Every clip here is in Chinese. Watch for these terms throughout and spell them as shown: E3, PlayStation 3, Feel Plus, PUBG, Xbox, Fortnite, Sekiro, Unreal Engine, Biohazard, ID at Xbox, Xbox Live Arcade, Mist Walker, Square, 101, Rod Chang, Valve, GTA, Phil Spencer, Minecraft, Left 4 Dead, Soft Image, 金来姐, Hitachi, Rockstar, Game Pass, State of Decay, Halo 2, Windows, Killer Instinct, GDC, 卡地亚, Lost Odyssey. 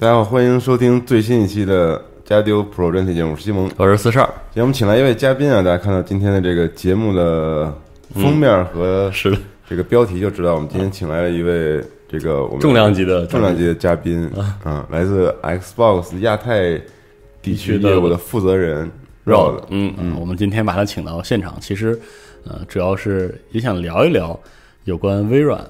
大家好，欢迎收听最新一期的加丢 Pro 专题节目，我是西蒙，我是42。今天我们请来一位嘉宾啊，大家看到今天的这个节目的封面和是这个标题就知道，我们今天请来了一位这个我们重量级的嘉宾啊，来自 Xbox 亚太地区业务的负责人 Rod。我们今天把他请到现场，其实主要是也想聊一聊有关微软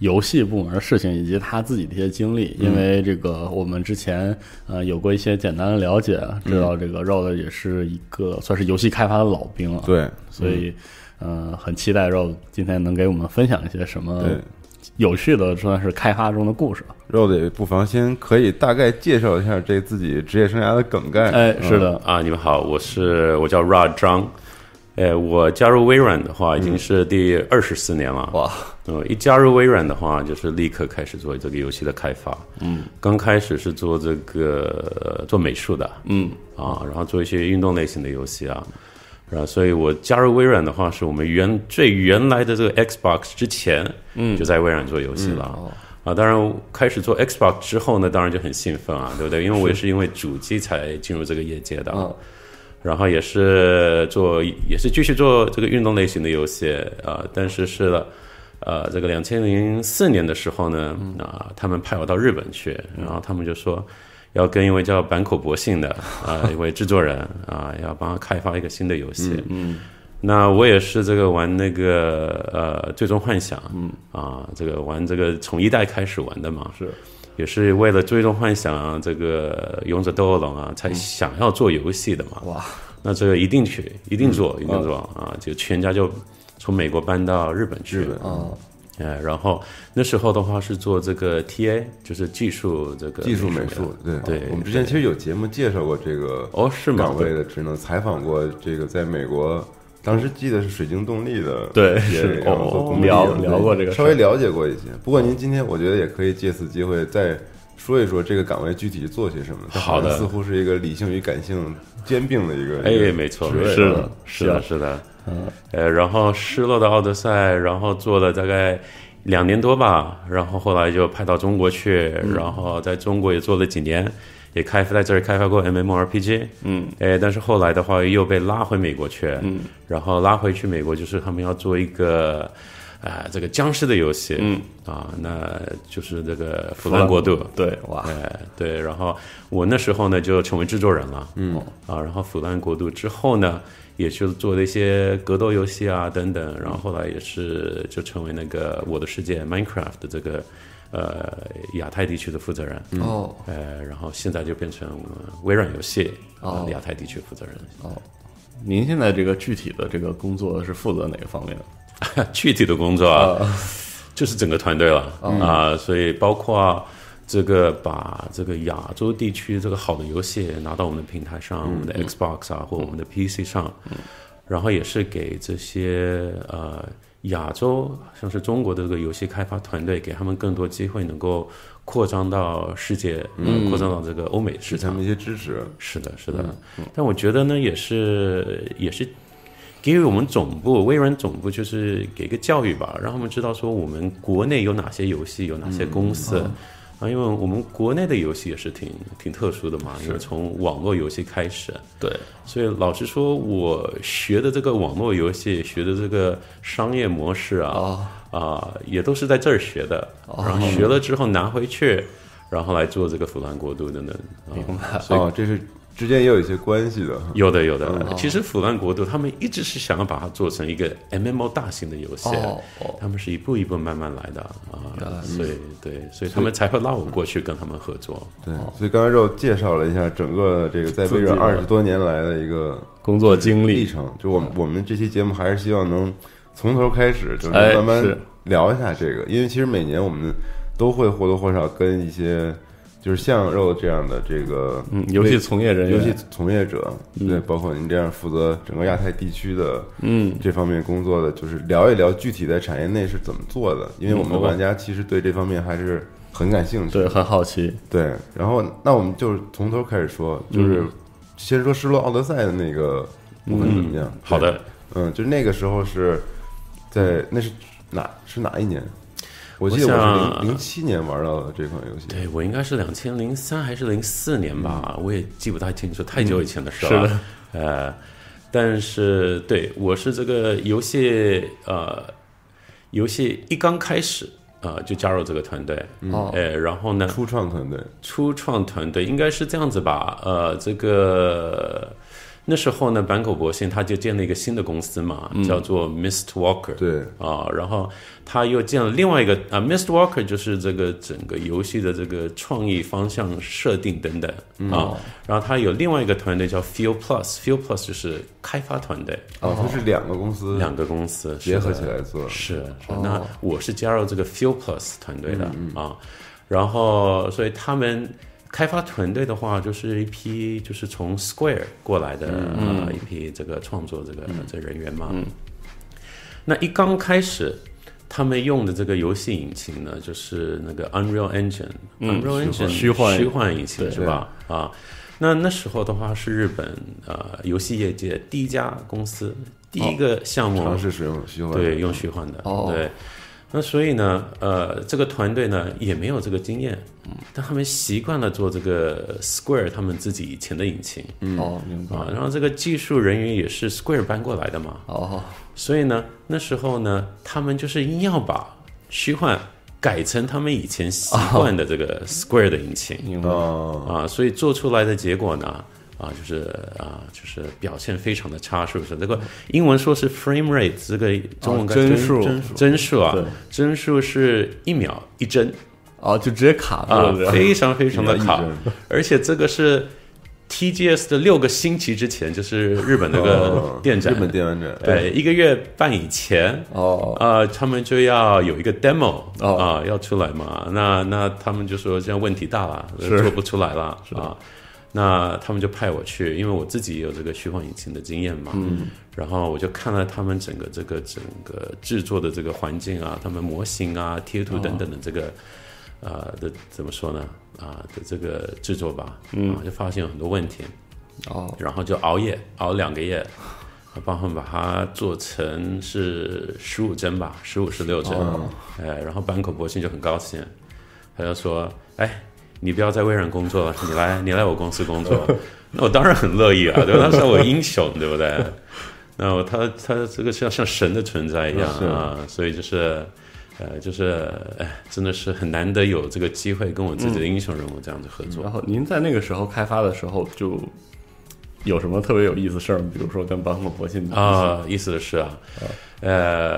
游戏部门的事情以及他自己的一些经历，因为这个我们之前有过一些简单的了解，知道这个 Rod 也是一个算是游戏开发的老兵了，对，所以很期待 Rod 今天能给我们分享一些什么有趣的算是开发中的故事。 Rod 也不妨先可以大概介绍一下这自己职业生涯的梗概。哎，是的啊，你们好，我叫 Rod Chang。我加入微软的话已经是第24年了。哇！一加入微软的话就是立刻开始做这个游戏的开发。刚开始是做这个做美术的。然后做一些运动类型的游戏啊。然后所以我加入微软的话是我们原来的这个 Xbox 之前就在微软做游戏了。当然开始做 Xbox 之后呢，当然就很兴奋啊，对不对？因为我也是因为主机才进入这个业界的。然后也是继续做这个运动类型的游戏啊，但是了，这个2004年的时候呢，啊，他们派我到日本去，然后他们就说要跟一位叫坂口博信的一位制作人啊，要帮他开发一个新的游戏。那我也是这个玩那个最终幻想，这个玩这个从一代开始玩的嘛，是。也是为了最终幻想啊，这个勇者斗恶龙啊，才想要做游戏的嘛。哇！那这个一定做啊！就全家就从美国搬到日本去了啊。然后那时候的话是做这个 TA， 就是技术美术。对，我们之前其实有节目介绍过这个岗位的职能，采访过这个在美国。当时记得是水晶动力的，对，是聊过这个，稍微了解过一些。不过您今天我觉得也可以借此机会再说一说这个岗位具体做些什么。好的，似乎是一个理性与感性兼并的一个。哎，没错，是的。然后《失落的奥德赛》，然后做了大概2年多吧，然后后来就派到中国去，然后在中国也做了几年。也在这儿开发过 MMORPG， 但是后来的话又被拉回美国去，然后拉回去美国就是他们要做一个这个僵尸的游戏，那就是这个《腐烂国度》。对，哇，对，然后我那时候呢就成为制作人了，然后《腐烂国度》之后呢也去做了一些格斗游戏啊等等，然后后来也是就成为那个《我的世界》Minecraft 的这个。亚太地区的负责人然后现在就变成微软游戏亚太地区负责人。您现在这个具体的这个工作是负责哪个方面的？具体的工作就是整个团队了所以包括这个把这个亚洲地区这个好的游戏拿到我们的平台上，我们的 Xbox 或我们的 PC 上，然后也是给这些亚洲像是中国的这个游戏开发团队，给他们更多机会能够扩张到世界，扩张到这个欧美市场，给他们一些支持。是的、但我觉得呢也是给予我们总部微软总部就是给个教育吧，让他们知道说我们国内有哪些游戏，有哪些公司因为我们国内的游戏也是挺特殊的嘛，因为从网络游戏开始。对，所以老实说我学的这个网络游戏，学的这个商业模式也都是在这儿学的，然后学了之后拿回去，然后来做这个腐烂国度等等。明白。这是之间也有一些关系的。有的、其实腐烂国度他们一直是想要把它做成一个 MMO 大型的游戏，他们是一步一步慢慢来的所以他们才会拉我过去跟他们合作。对，所以刚才肉介绍了一下整个这个在微软20多年来的一个工作经历历程，就我们这期节目还是希望能从头开始，就是慢慢聊一下这个，因为其实每年我们都会或多或少跟一些。就是像肉这样的这个游戏从业人员、游戏从业者，对，包括您这样负责整个亚太地区的这方面工作的，就是聊一聊具体在产业内是怎么做的，因为我们玩家其实对这方面还是很感兴趣，对，很好奇，对。然后那我们就是从头开始说，就是先说《失落奥德赛》的那个部分怎么样？好的，就是那个时候是在那是哪一年？我记得我是07年玩到的这款游戏。对，我应该是2003还是04年吧，我也记不太清楚，太久以前的事了。是的，但是对，我是这个游戏一刚开始就加入这个团队，然后呢，初创团队应该是这样子吧，这个那时候呢，坂口博信他就建了一个新的公司嘛，叫做 Mist Walker。 对啊，然后他又建了另外一个Mist Walker 就是这个整个游戏的这个创意方向设定等等啊，然后他有另外一个团队叫 Feel Plus， Feel Plus 就是开发团队啊，它是两个公司结合起来做。是那我是加入这个 Feel Plus 团队的啊，然后所以他们开发团队的话，就是一批就是从 Square 过来的一批这个创作这人员嘛。那一刚开始，他们用的这个游戏引擎呢，就是那个 Unreal Engine，Unreal Engine 虚幻引擎是吧？啊，那时候的话是日本游戏业界第一家公司，第一个项目尝试使用虚幻，对，用虚幻的，对。那所以呢，这个团队呢也没有这个经验，但他们习惯了做这个 Square 他们自己以前的引擎，明白。然后这个技术人员也是 Square 搬过来的嘛，所以呢，那时候呢，他们就是硬要把虚幻改成他们以前习惯的这个 Square 的引擎，明白啊，所以做出来的结果呢。就是表现非常的差，是不是？这个英文说是 frame rate， 这个中文帧数啊，帧数是1秒1帧啊，就直接卡住了，非常非常的卡，而且这个是 TGS 的6个星期之前，就是日本那个电展，1个月半以前他们就要有一个 demo 要出来嘛，那他们就说这样问题大了，做不出来了啊。那他们就派我去，因为我自己也有这个虚幻引擎的经验嘛，然后我就看了他们整个制作的这个环境啊，他们模型啊、贴图等等的这个怎么说呢的这个制作吧，就发现有很多问题，然后就熬2个月，帮他们把它做成是15帧吧，15、16帧，然后坂口博信就很高兴，他就说：“哎。”你不要在微软工作了，你来我公司工作。那我当然很乐意啊，对吧？他是我英雄，对不对？那他这个像神的存在一样啊，所以真的是很难得有这个机会跟我自己的英雄人物这样子合作。然后您在那个时候开发的时候就有什么特别有意思的事儿？比如说跟坂口博信啊，意思的是啊，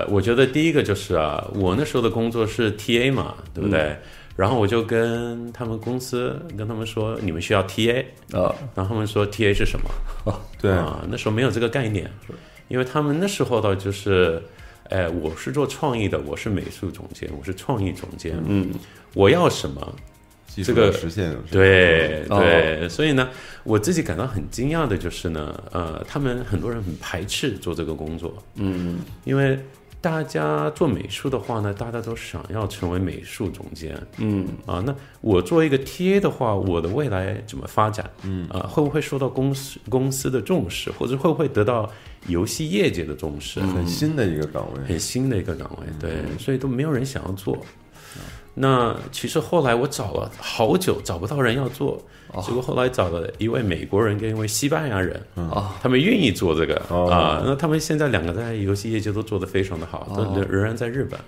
我觉得第一个就是啊，我那时候的工作是 TA 嘛，对不对？然后我就跟他们公司跟他们说，你们需要 TA， 然后他们说 TA 是什么？对啊，那时候没有这个概念，因为他们那时候的就是，我是做创意的，我是美术总监，我是创意总监，我要什么？这个实现对，所以呢，我自己感到很惊讶的就是呢，他们很多人很排斥做这个工作，因为。大家做美术的话呢，大家都想要成为美术总监，那我做一个 TA 的话，我的未来怎么发展，会不会受到公司的重视，或者会不会得到游戏业界的重视，很新的一个岗位，对，所以都没有人想要做。那其实后来我找了好久找不到人要做，结果后来找了一位美国人跟一位西班牙人，他们愿意做这个那他们现在2个在游戏业界都做得非常的好，仍然在日本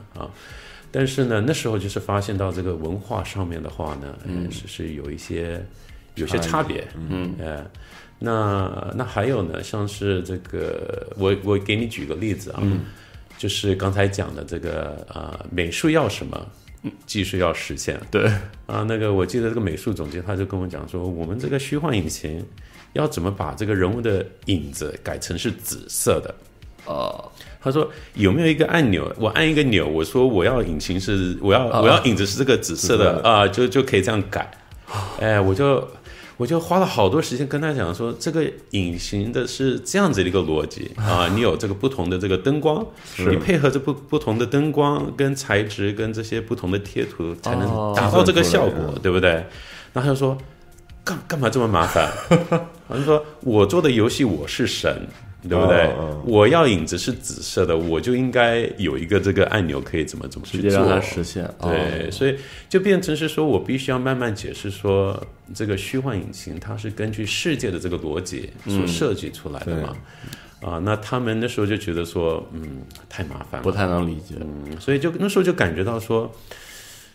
但是呢，那时候就是发现到这个文化上面的话呢，是有些差别，那还有呢，像是这个我给你举个例子啊，就是刚才讲的这个美术要什么。技术要实现，对啊，那个我记得这个美术总监他就跟我讲说，我们这个虚幻引擎要怎么把这个人物的影子改成是紫色的他说有没有一个按钮，我按一个钮，我说我要引擎是我要影子是这个紫色的就可以这样改。我就花了好多时间跟他讲说，这个隐形的是这样子的一个逻辑你有这个不同的这个灯光，你配合着不同的灯光跟材质跟这些不同的贴图才能达到这个效果，对不对？然后他就说干嘛这么麻烦？他就说我做的游戏我是神对不对？我要影子是紫色的，我就应该有一个这个按钮可以怎么去做，直接让它实现。对，所以就变成是说我必须要慢慢解释说，这个虚幻引擎它是根据世界的这个逻辑所设计出来的嘛。那他们那时候就觉得说，太麻烦了，不太能理解。所以就那时候就感觉到说。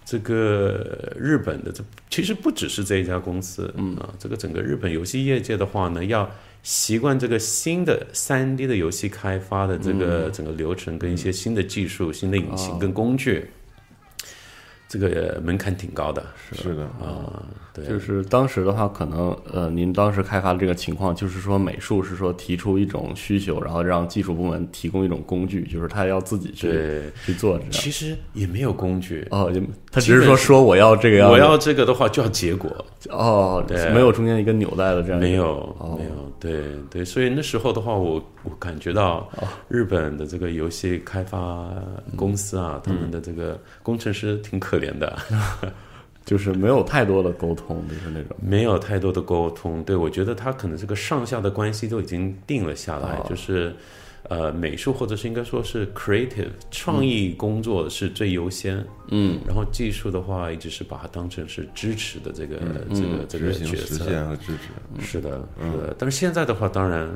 这个日本的，其实不只是这一家公司，这个整个日本游戏业界的话呢，要习惯这个新的 3D 的游戏开发的这个整个流程跟一些新的技术、新的引擎跟工具，这个门槛挺高的。是的对，就是当时的话，可能您当时开发的这个情况，就是说美术是说提出一种需求，然后让技术部门提供一种工具，就是他要自己去做。其实也没有工具他只是说我要这个样子，我要这个的话就要结果对，没有中间一个纽带的这样没有没有对，所以那时候的话，我感觉到日本的这个游戏开发公司啊，他们的这个工程师挺可怜的。就是没有太多的沟通，就是那种没有太多的沟通。对，我觉得他可能这个上下的关系都已经定了下来，就是美术或者是应该说是 creative 创意工作是最优先，然后技术的话一直是把它当成是支持的这个角色，实现和支持。是的。但是现在的话，当然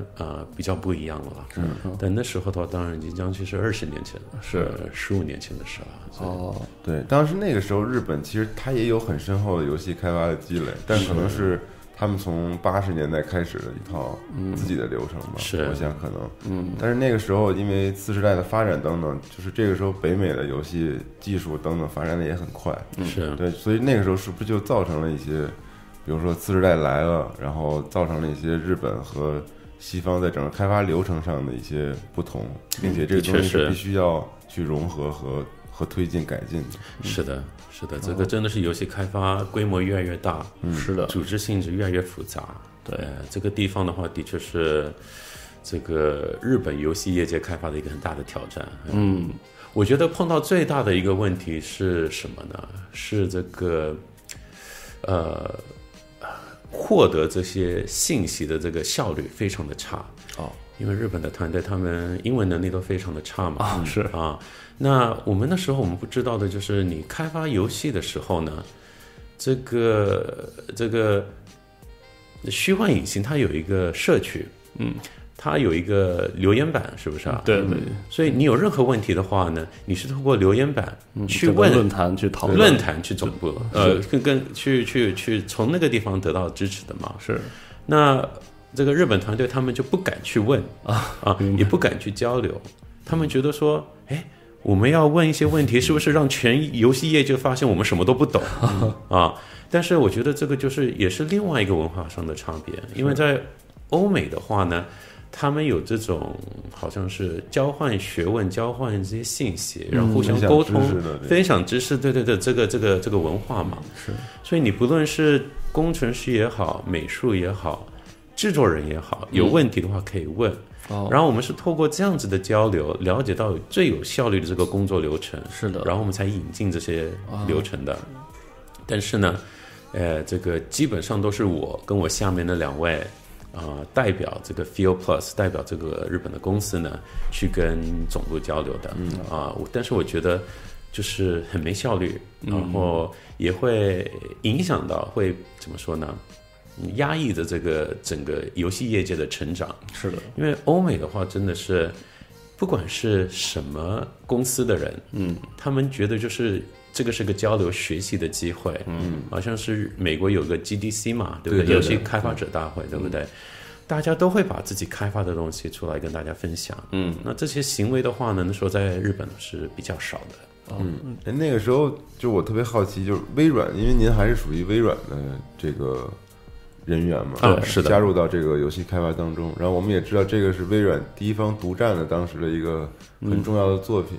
比较不一样了啦。但那时候的话，当然已经将近是20年前了，是15年前的事了。对，当时那个时候日本其实它也有很深厚的游戏开发的积累，但可能是。他们从80年代开始的一套自己的流程吧，我想可能，但是那个时候因为次世代的发展等等，就是这个时候北美的游戏技术等等发展的也很快，对，所以那个时候是不是就造成了一些，比如说次世代来了，然后造成了一些日本和西方在整个开发流程上的一些不同，并且这个东西是必须要去融合和推进改进的。是的，这个真的是游戏开发规模越来越大，是的，组织性质越来越复杂。对，这个地方的话，的确是这个日本游戏业界开发的一个很大的挑战。我觉得碰到最大的一个问题是什么呢？是这个获得这些信息的这个效率非常的差。因为日本的团队他们英文能力都非常的差嘛。那我们那时候不知道的就是你开发游戏的时候呢，这个虚幻引擎它有一个社区，它有一个留言板，是不是啊？对。所以你有任何问题的话呢，你是通过留言板去问论坛去讨论，论坛去总部去从那个地方得到支持的嘛。是。那这个日本团队他们就不敢去问也不敢去交流，他们觉得说，我们要问一些问题，是不是让全游戏业就发现我们什么都不懂但是我觉得这个也是另外一个文化上的差别，因为在欧美的话呢，他们有这种好像是交换学问、交换这些信息，然后互相沟通、分享知识，对，这个文化嘛。是。所以你不论是工程师也好，美术也好，制作人也好，有问题的话可以问，然后我们是透过这样子的交流，了解到最有效率的这个工作流程。是的。然后我们才引进这些流程的。但是呢，这个基本上都是我跟我下面的两位代表这个 Feel Plus， 代表这个日本的公司呢，去跟总部交流的。但是我觉得就是很没效率，然后也会影响到，会怎么说呢？压抑着这个整个游戏业界的成长。是的。因为欧美的话真的是不管是什么公司的人，他们觉得就是这个是个交流学习的机会，好像是美国有个 GDC 嘛，对不对？游戏开发者大会，对不对？大家都会把自己开发的东西出来跟大家分享。那这些行为的话呢，那时候在日本是比较少的。那个时候就我特别好奇，就是微软，因为您还是属于微软的这个人员嘛，是的，加入到这个游戏开发当中。然后我们也知道，这个是微软第一方独占的当时的一个很重要的作品。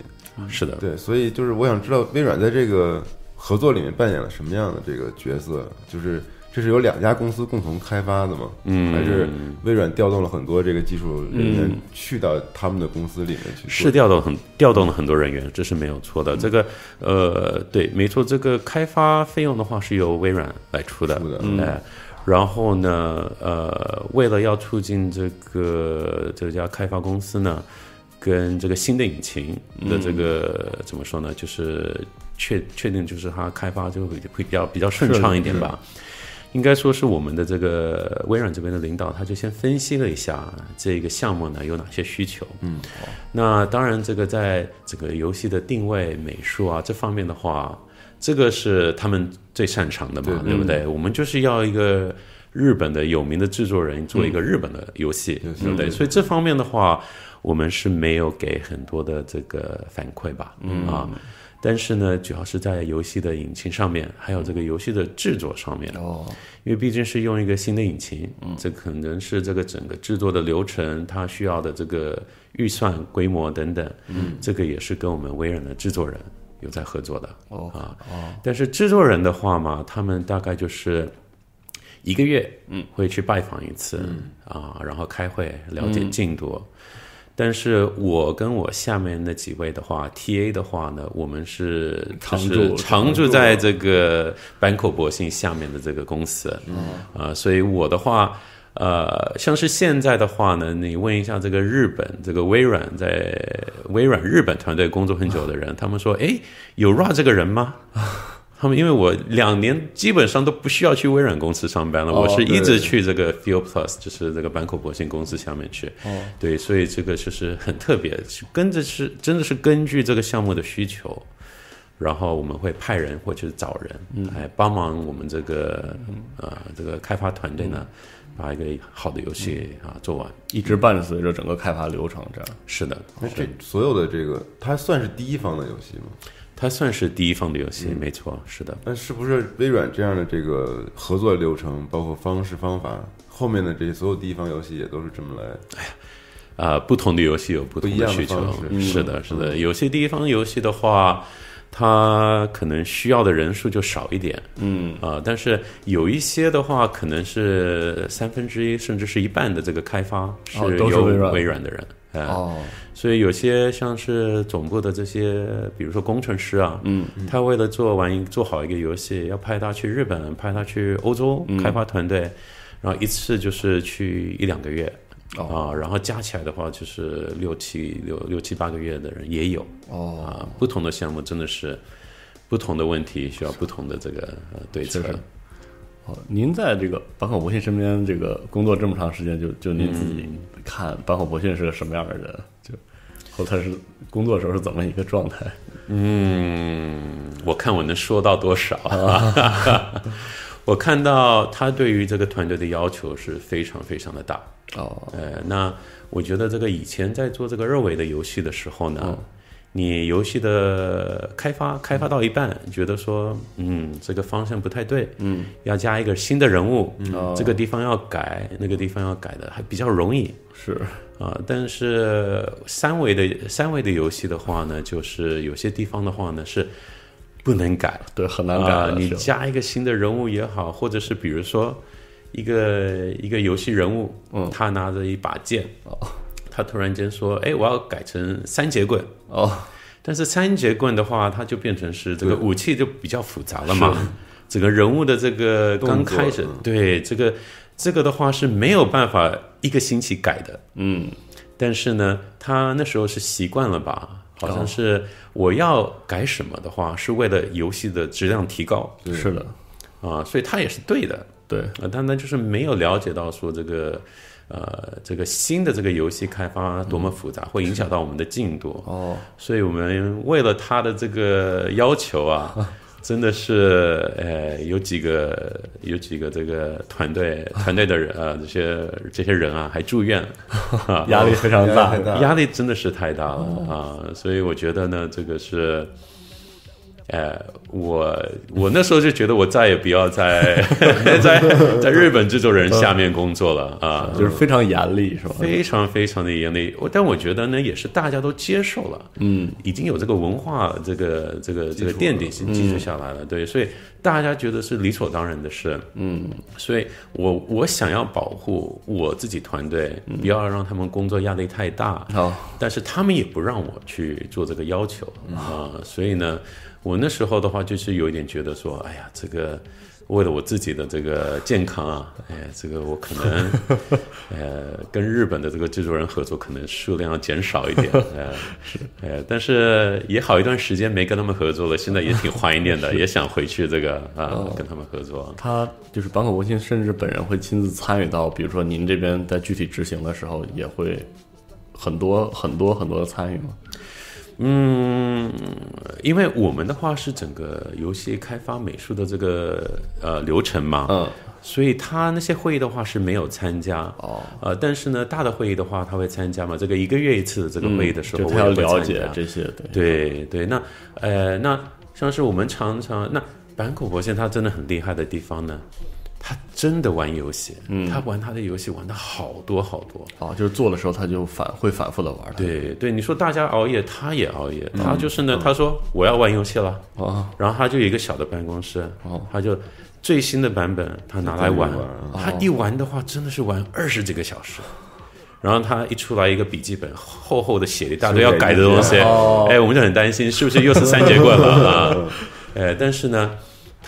是的，对。所以就是我想知道，微软在这个合作里面扮演了什么样的这个角色？就是这是由两家公司共同开发的吗？还是微软调动了很多这个技术人员去到他们的公司里面去？是调动了很多人员，这是没有错的。这个对，没错，这个开发费用的话是由微软来出的。然后呢，为了要促进这家开发公司呢，跟这个新的引擎的这个、怎么说呢，就是确定就是它开发就会比较顺畅一点吧。应该说是我们的这个微软这边的领导，他就先分析了一下这个项目呢有哪些需求。嗯，那当然这个在整个游戏的定位、美术啊这方面的话，这个是他们最擅长的嘛， 对不对？我们就是要一个日本的有名的制作人做一个日本的游戏，对不对？所以这方面的话，我们是没有给很多的这个反馈吧，啊。但是呢，主要是在游戏的引擎上面，还有这个游戏的制作上面。哦，因为毕竟是用一个新的引擎，这可能是这个整个制作的流程，它需要的这个预算、规模等等。嗯，这个也是跟我们微软的制作人有在合作的。哦啊，哦。但是制作人的话嘛，他们大概就是一个月，会去拜访一次，啊，然后开会了解进度。但是我跟我下面那几位的话 ，TA 的话呢，我们是常驻在这个坂口博信下面的这个公司，所以我的话，像是现在的话呢，你问一下这个日本这个微软日本团队工作很久的人，他们说，哎，有 Rod 这个人吗？他们因为我2年基本上都不需要去微软公司上班了，我是一直去这个 Feel Plus， 就是这个坂口博信公司下面去。哦，对，所以这个就是很特别，真的是根据这个项目的需求，然后我们会派人或者找人，来帮忙我们这个这个开发团队呢，把一个好的游戏做完，一直伴随着整个开发流程这样。是的，这所有的这个，它算是第一方的游戏吗？它算是第一方的游戏，没错，是的。但是不是微软这样的这个合作流程，包括方式方法，后面的这些所有第一方游戏也都是这么来？哎呀，不同的游戏有不同的需求，是的，是的。有些第一方游戏的话，它可能需要的人数就少一点，但是有一些的话，可能是1/3甚至是一半的这个开发是由微软的人。所以有些像是总部的这些，比如说工程师啊，他为了做好一个游戏，要派他去日本，派他去欧洲开发团队，然后一次就是去1-2个月，然后加起来的话就是6-7、8个月的人也有。不同的项目真的是不同的问题，需要不同的这个对策。您在这个坂口博信身边这个工作这么长时间，就您自己看坂口博信是个什么样的人，就他是工作的时候是怎么一个状态？我看我能说到多少。我看到他对于这个团队的要求是非常非常的大。那我觉得这个以前在做这个二维的游戏的时候呢，你游戏的开发到一半，觉得说，这个方向不太对，要加一个新的人物，这个地方要改，那个地方要改的，还比较容易。是啊，但是三维的游戏的话呢，就是有些地方的话呢是不能改，对，很难改的。你加一个新的人物也好，或者是比如说一个游戏人物，他拿着一把剑。他突然间说：“哎，我要改成3节棍。”但是3节棍的话，它就变成是这个武器就比较复杂了嘛。整个人物的这个刚开始，对这个的话是没有办法一个星期改的。但是呢，他那时候是习惯了吧？好像是我要改什么的话，是为了游戏的质量提高。是的，啊，所以他也是对的。对，但他就是没有了解到说这个。这个新的这个游戏开发多么复杂，会影响到我们的进度。所以我们为了他的这个要求啊，真的是有几个这个团队的人啊，这些人啊还住院，压力非常大，压力真的是太大了啊！所以我觉得呢，这个是。我那时候就觉得我再也不要在日本制作人下面工作了啊，就是非常严厉是吧？非常非常的严厉，但我觉得呢，也是大家都接受了，已经有这个文化这个奠定基础下来了，对，所以大家觉得是理所当然的事，所以我想要保护我自己团队，不要让他们工作压力太大，但是他们也不让我去做这个要求啊，所以呢。我那时候的话，就是有一点觉得说，哎呀，这个为了我自己的这个健康啊，哎，这个我可能跟日本的这个制作人合作，可能数量要减少一点，但是也好一段时间没跟他们合作了，现在也挺怀念的，也想回去这个跟他们合作。他就是坂口博信，甚至本人会亲自参与到，比如说您这边在具体执行的时候，也会很多的参与吗？嗯，因为我们的话是整个游戏开发美术的这个流程嘛，所以他那些会议的话是没有参加但是呢，大的会议的话他会参加嘛，这个一个月一次这个会议的时候，我也会参加，就他要了解这些，对，那像是我们常常那坂口博信他真的很厉害的地方呢。他真的玩游戏，他玩他的游戏玩的好多好多，就是做的时候他就反复的玩。对，你说大家熬夜，他也熬夜，他就是呢，他说我要玩游戏了，然后他就有一个小的办公室，他就最新的版本他拿来玩，他一玩的话真的是玩20几个小时。然后他一出来一个笔记本厚厚的写了一大堆要改的东西，我们就很担心是不是又是三节棍了但是呢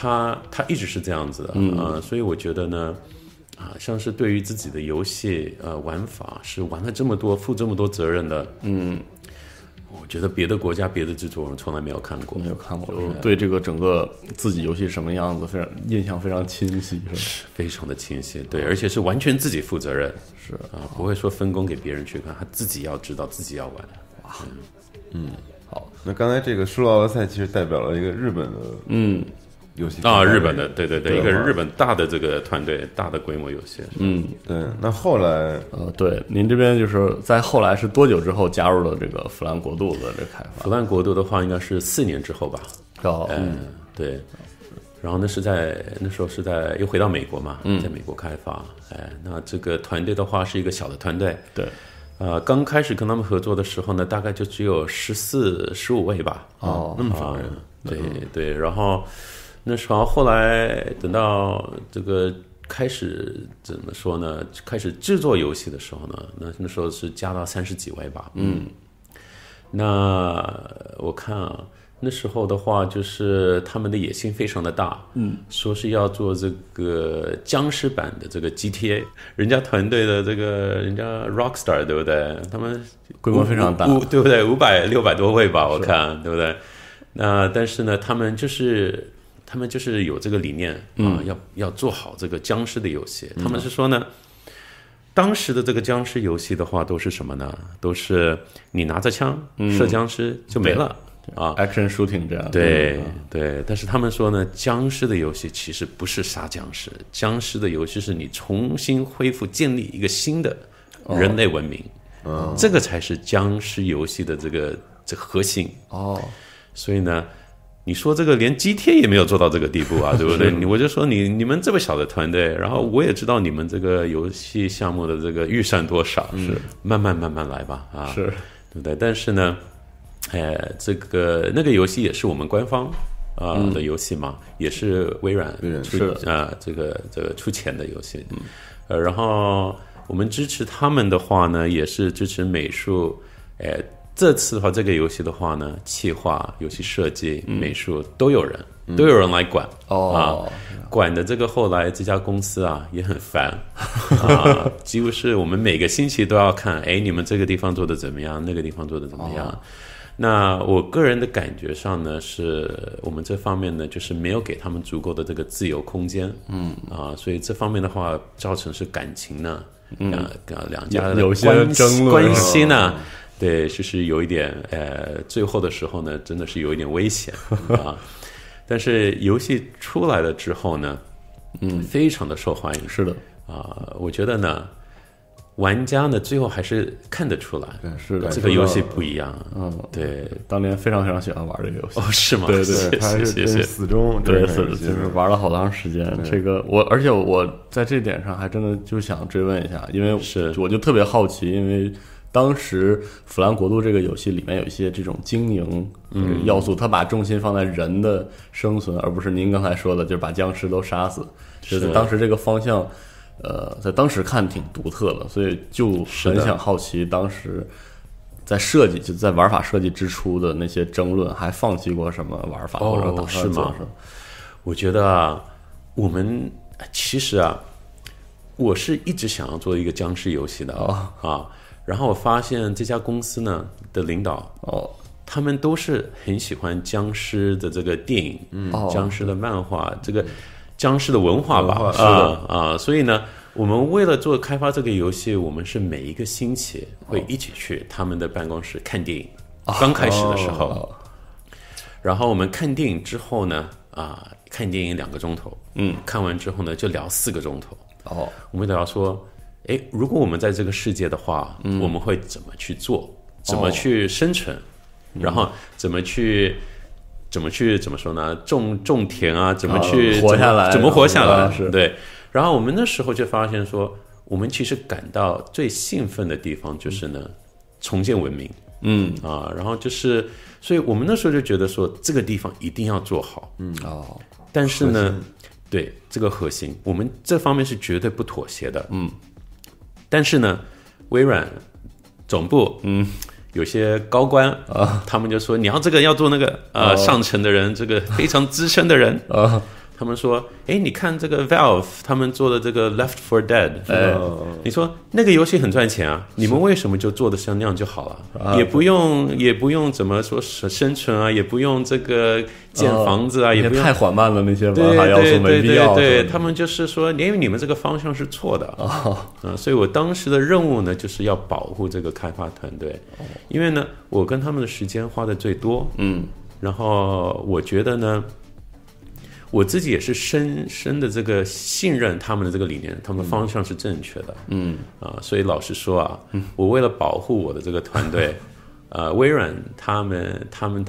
他一直是这样子的，所以我觉得呢，像是对于自己的游戏玩法是玩了这么多、负这么多责任的，我觉得别的国家、别的制作人从来没有看过，对这个整个自己游戏什么样子非常印象非常清晰，非常的清晰，对，而且是完全自己负责任，是不会说分工给别人去看，他自己要知道，自己要玩，哇，好，那刚才这个输入奥德赛其实代表了一个日本的，游戏日本的，对，一个日本大的这个团队，大的规模游戏。对。那后来对，您这边就是在后来是多久之后加入了这个腐烂国度的这开发？腐烂国度的话，应该是4年之后吧。对。然后那时候是在又回到美国嘛，在美国开发。那这个团队的话是一个小的团队。对。刚开始跟他们合作的时候呢，大概就只有14、15位吧。那么少人。对，然后。那时候后来等到这个开始怎么说呢？开始制作游戏的时候呢，那时候是加到30几位吧。那我看那时候的话，就是他们的野心非常的大，说是要做这个僵尸版的这个 GTA， 人家团队的这个人家 Rockstar 对不对？他们规模非常大，对不对？500、600多位吧，我看对不对？那但是呢，他们就是有这个理念要做好这个僵尸的游戏。他们是说呢，当时的这个僵尸游戏的话都是什么呢？都是你拿着枪射僵尸就没了action shooting 这样。对，但是他们说呢，僵尸的游戏其实不是杀僵尸，僵尸的游戏是你重新恢复建立一个新的人类文明，这个才是僵尸游戏的这个核心。所以呢。你说这个连 GTA 也没有做到这个地步啊，对不对？我就说你们这么小的团队，然后我也知道你们这个游戏项目的这个预算多少，是慢慢来吧，是，对不对？但是呢，这个那个游戏也是我们官方的游戏嘛，也是微软是这个出钱的游戏，然后我们支持他们的话呢，也是支持美术，这次的话，这个游戏的话呢，企划、游戏设计、美术都有人来管管的这个。后来这家公司也很烦几乎是我们每个星期都要看，你们这个地方做的怎么样，那个地方做的怎么样。那我个人的感觉上呢，是我们这方面呢，就是没有给他们足够的这个自由空间，所以这方面的话，造成是感情呢，两家的有些争论关系呢。对，就是有一点，最后的时候呢，真的是有一点危险但是游戏出来了之后呢，非常的受欢迎。是的，我觉得呢，玩家呢最后还是看得出来，是的，这个游戏不一样。对，当年非常非常喜欢玩这个游戏。是吗？对，他是死忠，就是玩了好长时间。这个而且我在这点上还真的就想追问一下，因为我就特别好奇，因为。当时腐烂国度这个游戏里面有一些这种经营要素，它把重心放在人的生存，而不是您刚才说的就是把僵尸都杀死。就是当时这个方向在当时看挺独特的，所以就很想好奇当时在设计，就在玩法设计之初的那些争论，还放弃过什么玩法或者打算做什么。我觉得我们其实啊，我是一直想要做一个僵尸游戏的啊，然后我发现这家公司呢的领导哦，他们都是很喜欢僵尸的这个电影，僵尸的漫画，这个僵尸的文化吧，啊，所以呢。我们为了做开发这个游戏，我们是每一个星期会一起去他们的办公室看电影。刚开始的时候，然后我们看电影之后呢，啊，看电影2个钟头，看完之后呢就聊4个钟头。哦，我们聊说，哎，如果我们在这个世界的话，我们会怎么去做？怎么去生存？然后怎么去怎么说呢？种田啊？怎么去活下来？怎么活下来？对。然后我们那时候就发现说，我们其实感到最兴奋的地方就是呢，重建文明，然后就是，所以我们那时候就觉得说，这个地方一定要做好，但是呢，对这个核心，我们这方面是绝对不妥协的，但是呢，微软总部，有些高官他们就说你要这个要做那个，上层的人，这个非常资深的人啊。他们说：“哎，你看这个 Valve 他们做的这个 Left 4 Dead， 你说那个游戏很赚钱啊，你们为什么就做的像那样就好了？也不用怎么说生存啊，也不用这个建房子啊，也不用太缓慢了那些玩法要素没必要。对，他们就是说，因为你们这个方向是错的所以我当时的任务呢，就是要保护这个开发团队，因为呢，我跟他们的时间花的最多，然后我觉得呢。”我自己也是深深的这个信任他们的这个理念，他们的方向是正确的。所以老实说啊，我为了保护我的这个团队，微软他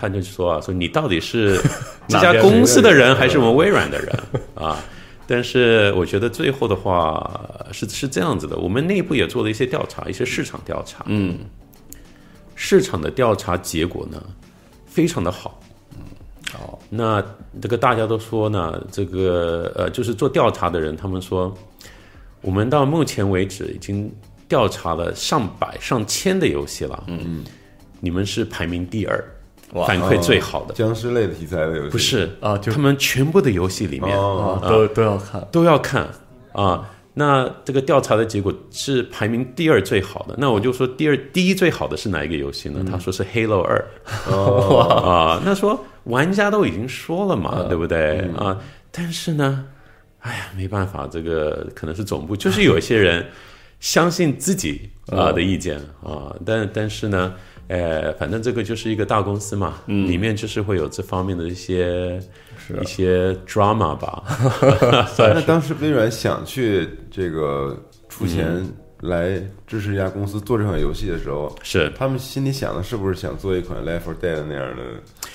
就说啊，说你到底是这家公司的人还是我们微软的人啊？但是我觉得最后的话是这样子的，我们内部也做了一些调查，一些市场调查。市场的调查结果呢，非常的好。那这个大家都说呢，这个就是做调查的人，他们说，我们到目前为止已经调查了上百、上千的游戏了，你们是排名第2，反馈最好的僵尸类的题材的游戏不是啊，他们全部的游戏里面都要看啊。那这个调查的结果是排名第2最好的，那我就说第一最好的是哪一个游戏呢？他说是 Halo 2，那说玩家都已经说了嘛，对不对啊？但是呢，哎呀，没办法，这个可能是总部，就是有一些人相信自己的意见啊，但是呢，反正这个就是一个大公司嘛，里面就是会有这方面的一些 drama 吧。那当时微软想去这个出钱来支持一家公司做这款游戏的时候，是他们心里想的是不是想做一款 Left 4 Dead 那样的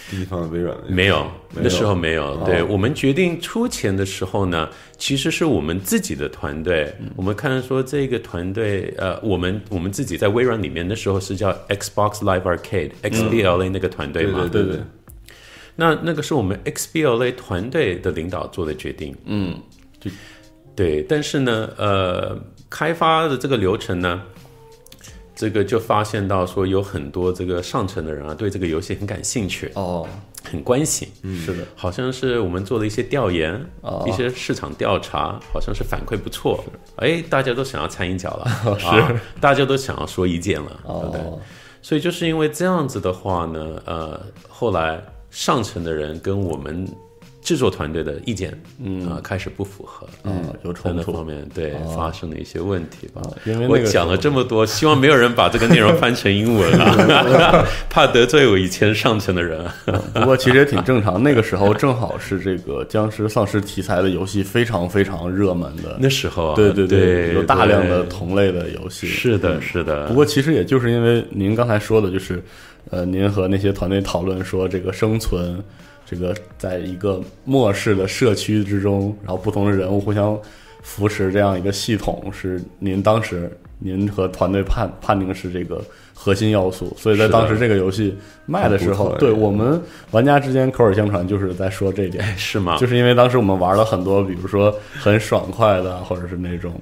地方微软的游戏？没有，那时候没有。对，我们决定出钱的时候呢，其实是我们自己的团队。我们看说这个团队，我们自己在微软里面那时候是叫 Xbox Live Arcade XBLA 那个团队嘛，对。那个是我们 XBLA 团队的领导做的决定，对，但是呢，开发的这个流程呢，这个就发现到说有很多这个上层的人啊，对这个游戏很感兴趣很关心，是的，好像是我们做了一些调研，一些市场调查，好像是反馈不错，哎，大家都想要掺一脚了，大家都想要说意见了，对不对？所以就是因为这样子的话呢，后来。上层的人跟我们制作团队的意见，开始不符合，有冲突，方面对发生了一些问题吧。因为我讲了这么多，希望没有人把这个内容翻成英文啊，怕得罪我以前上层的人。不过其实也挺正常，那个时候正好是这个僵尸丧尸题材的游戏非常非常热门的那时候，对，有大量的同类的游戏。是的。不过其实也就是因为您刚才说的，就是。您和那些团队讨论说这个生存，这个在一个末世的社区之中，然后不同的人物互相扶持这样一个系统，是您当时您和团队判定是这个核心要素。所以在当时这个游戏卖的时候，对我们玩家之间口耳相传就是在说这一点，是吗？就是因为当时我们玩了很多，比如说很爽快的，或者是那种。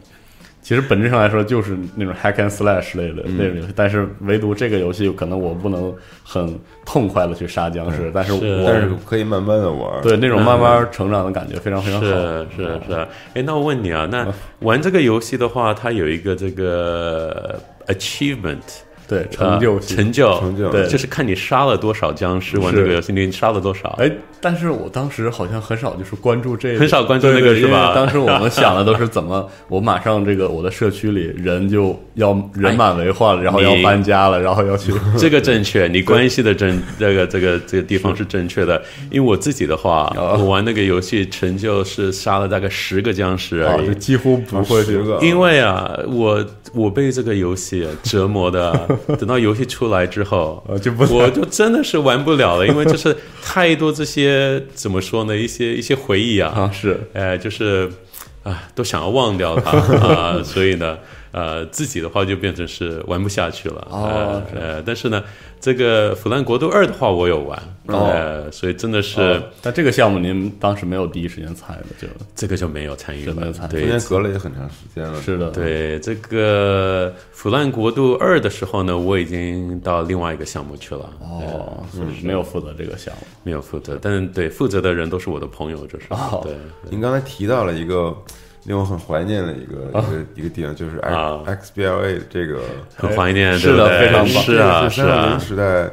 其实本质上来说就是那种 hack and slash 类的那种游戏，但是唯独这个游戏可能我不能很痛快的去杀僵尸，但是我可以慢慢的玩，对那种慢慢成长的感觉非常非常好。是。哎，那我问你啊，那玩这个游戏的话，它有一个这个 achievement。对，成就，对，就是看你杀了多少僵尸。玩这个游戏，你杀了多少？哎，但是我当时好像很少就是关注这个，很少关注那个是吧？当时我们想的都是怎么，我马上这个我的社区里人就要人满为患了，然后要搬家了，然后要去这个正确，你关系的这个地方是正确的。因为我自己的话，我玩那个游戏成就是杀了大概10个僵尸而已，几乎不会这个。因为啊，我被这个游戏折磨的。等到游戏出来之后就不我就真的是玩不了了，因为就是太多这些怎么说呢一些回忆啊是就是啊都想要忘掉它啊，所以呢自己的话就变成是玩不下去了但是呢这个《腐烂国度2》的话我有玩所以真的是但这个项目您当时没有第一时间参与的，就这个就没有参与了，对，中间隔了也很长时间了，是的，对这个《腐烂国度2》的时候呢，我已经到另外一个项目去了没有负责这个项目，没有负责，但是对负责的人都是我的朋友，就是对。您刚才提到了一个令我很怀念的一个地方，就是 XBLA 这个很怀念，是的，非常棒，是啊，是啊，时代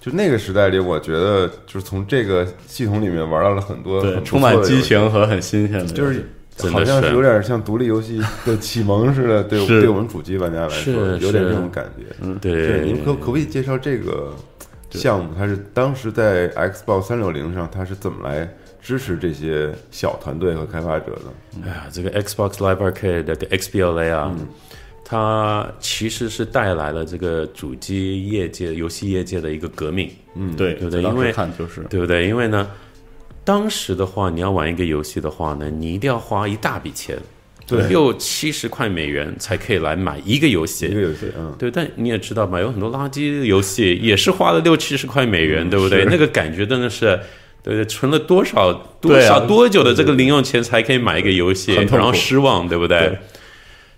就那个时代里，我觉得就是从这个系统里面玩到了很多充满激情和很新鲜的，就是好像是有点像独立游戏的启蒙似的，对我们主机玩家来说有点这种感觉。对，您可不可以介绍这个项目？它是当时在 Xbox 360上，它是怎么来支持这些小团队和开发者的？哎呀，这个 Xbox Live Arcade 的 XBLA 啊，它其实是带来了这个主机业界、游戏业界的一个革命。对，对不对？因为看就是对不对？因为呢，当时的话，你要玩一个游戏的话呢，你一定要花一大笔钱，对，又$70才可以来买一个游戏。对，但你也知道吧，有很多垃圾游戏也是花了$60-$70，对不对？那个感觉真的是。对，存了多少多久的这个零用钱才可以买一个游戏，然后失望，对不对？对，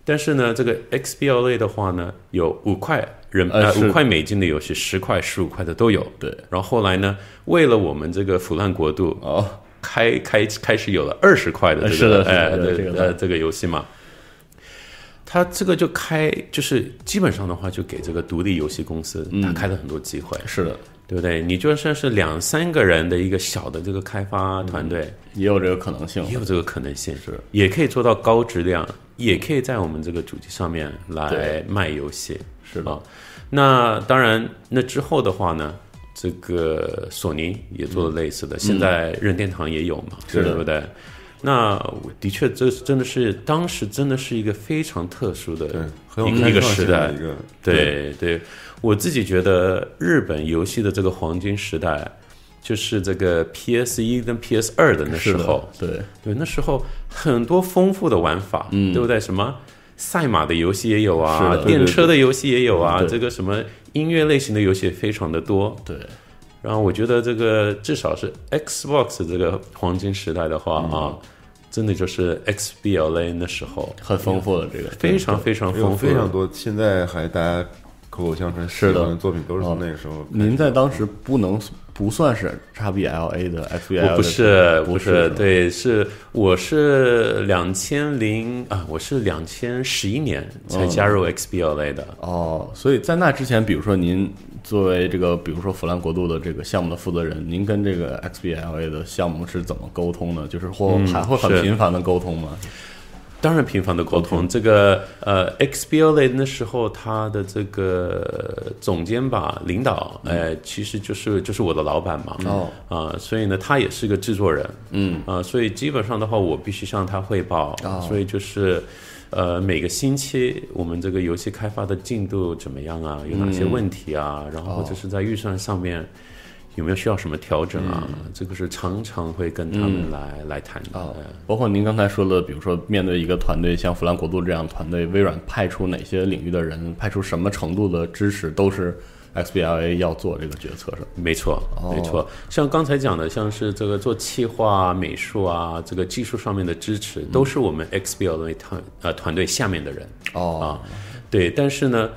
但是呢，这个 XBLA 的话呢，有$5的游戏，$10、$15的都有。对，然后后来呢，为了我们这个腐烂国度开始有了$20的这个这个游戏嘛。他这个就开，就是基本上的话，就给这个独立游戏公司打开了很多机会。是的。对不对？你就算是2-3个人的一个小的这个开发团队，也有这个可能性，是也可以做到高质量，也可以在我们这个主机上面来卖游戏，是吧？那当然，那之后的话呢，这个索尼也做了类似的，现在任天堂也有嘛，对不对？那的确，这真的是当时真的是一个非常特殊的一个时代，对对。我自己觉得日本游戏的这个黄金时代就是这个 PS1 跟 PS2 的那时候，对，那时候很多丰富的玩法，对不对？什么赛马的游戏也有啊，电车的游戏也有啊，这个什么音乐类型的游戏也非常的多，对。然后我觉得这个至少是 Xbox 这个黄金时代的话真的就是 XBLA 那时候很丰富的，这个非常非常丰富，非常多，现在还大家口口相传，是的，作品都是从那个时候。您在当时不算是 XBLA 的 XBLA， 不是，对，是我是2011年才加入 XBLA 的。所以在那之前，比如说您作为这个，比如说腐烂国度的这个项目的负责人，您跟这个 XBLA 的项目是怎么沟通的？就是或还会很频繁的沟通吗？当然频繁的沟通，这个XBLA 那时候他的这个总监吧，领导，其实就是我的老板嘛，所以呢，他也是个制作人，所以基本上的话，我必须向他汇报，所以就是每个星期我们这个游戏开发的进度怎么样啊，有哪些问题啊，然后就是在预算上面有没有需要什么调整啊？这个是常常会跟他们来谈的。包括您刚才说的，比如说面对一个团队，像腐烂国度这样的团队，微软派出哪些领域的人，派出什么程度的支持，都是 XBLA 要做这个决策上。没错，没错。像刚才讲的，像是这个做企划、美术啊，这个技术上面的支持，都是我们 XBLA 团队下面的人。哦，对，但是呢。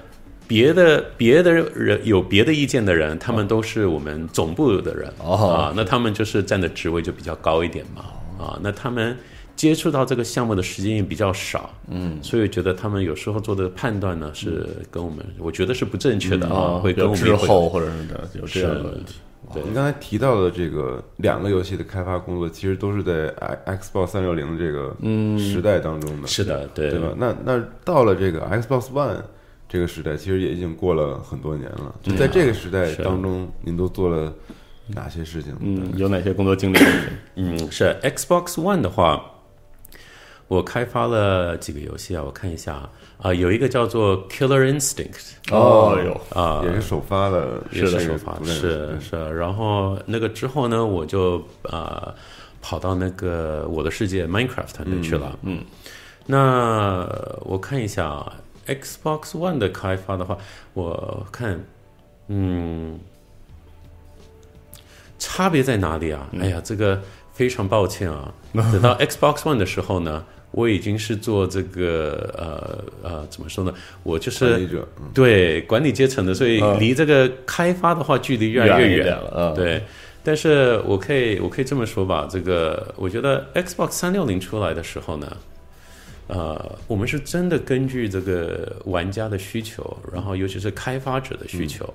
别的人有别的意见的人，他们都是我们总部的人、啊，那他们就是站的职位就比较高一点嘛，啊，那他们接触到这个项目的时间也比较少，嗯，所以觉得他们有时候做的判断呢是跟我们，我觉得是不正确的啊，会跟我们滞后或者是有这样的问题。对，你刚才提到的这个两个游戏的开发工作，其实都是在 Xbox 360的这个时代当中的，是的，对吧？那到了这个 Xbox One。这个时代其实也已经过了很多年了，就在这个时代当中，您都做了哪些事情？嗯，有哪些工作经历？嗯，是 Xbox One 的话，我开发了几个游戏啊，我看一下啊、有一个叫做 Killer Instinct， 哦有啊、也是首发的，也是首发的，是。然后那个之后呢，我就跑到那个我的世界 Minecraft 团队去了。嗯，那我看一下啊。Xbox One 的开发的话，我看，嗯，差别在哪里啊？哎呀，这个非常抱歉啊！等到 Xbox One 的时候呢，我已经是做这个怎么说呢？我就是对管理阶层的，所以离这个开发的话距离越来越远了。对，但是我可以这么说吧，这个我觉得 Xbox 360出来的时候呢。我们是真的根据这个玩家的需求，然后尤其是开发者的需求，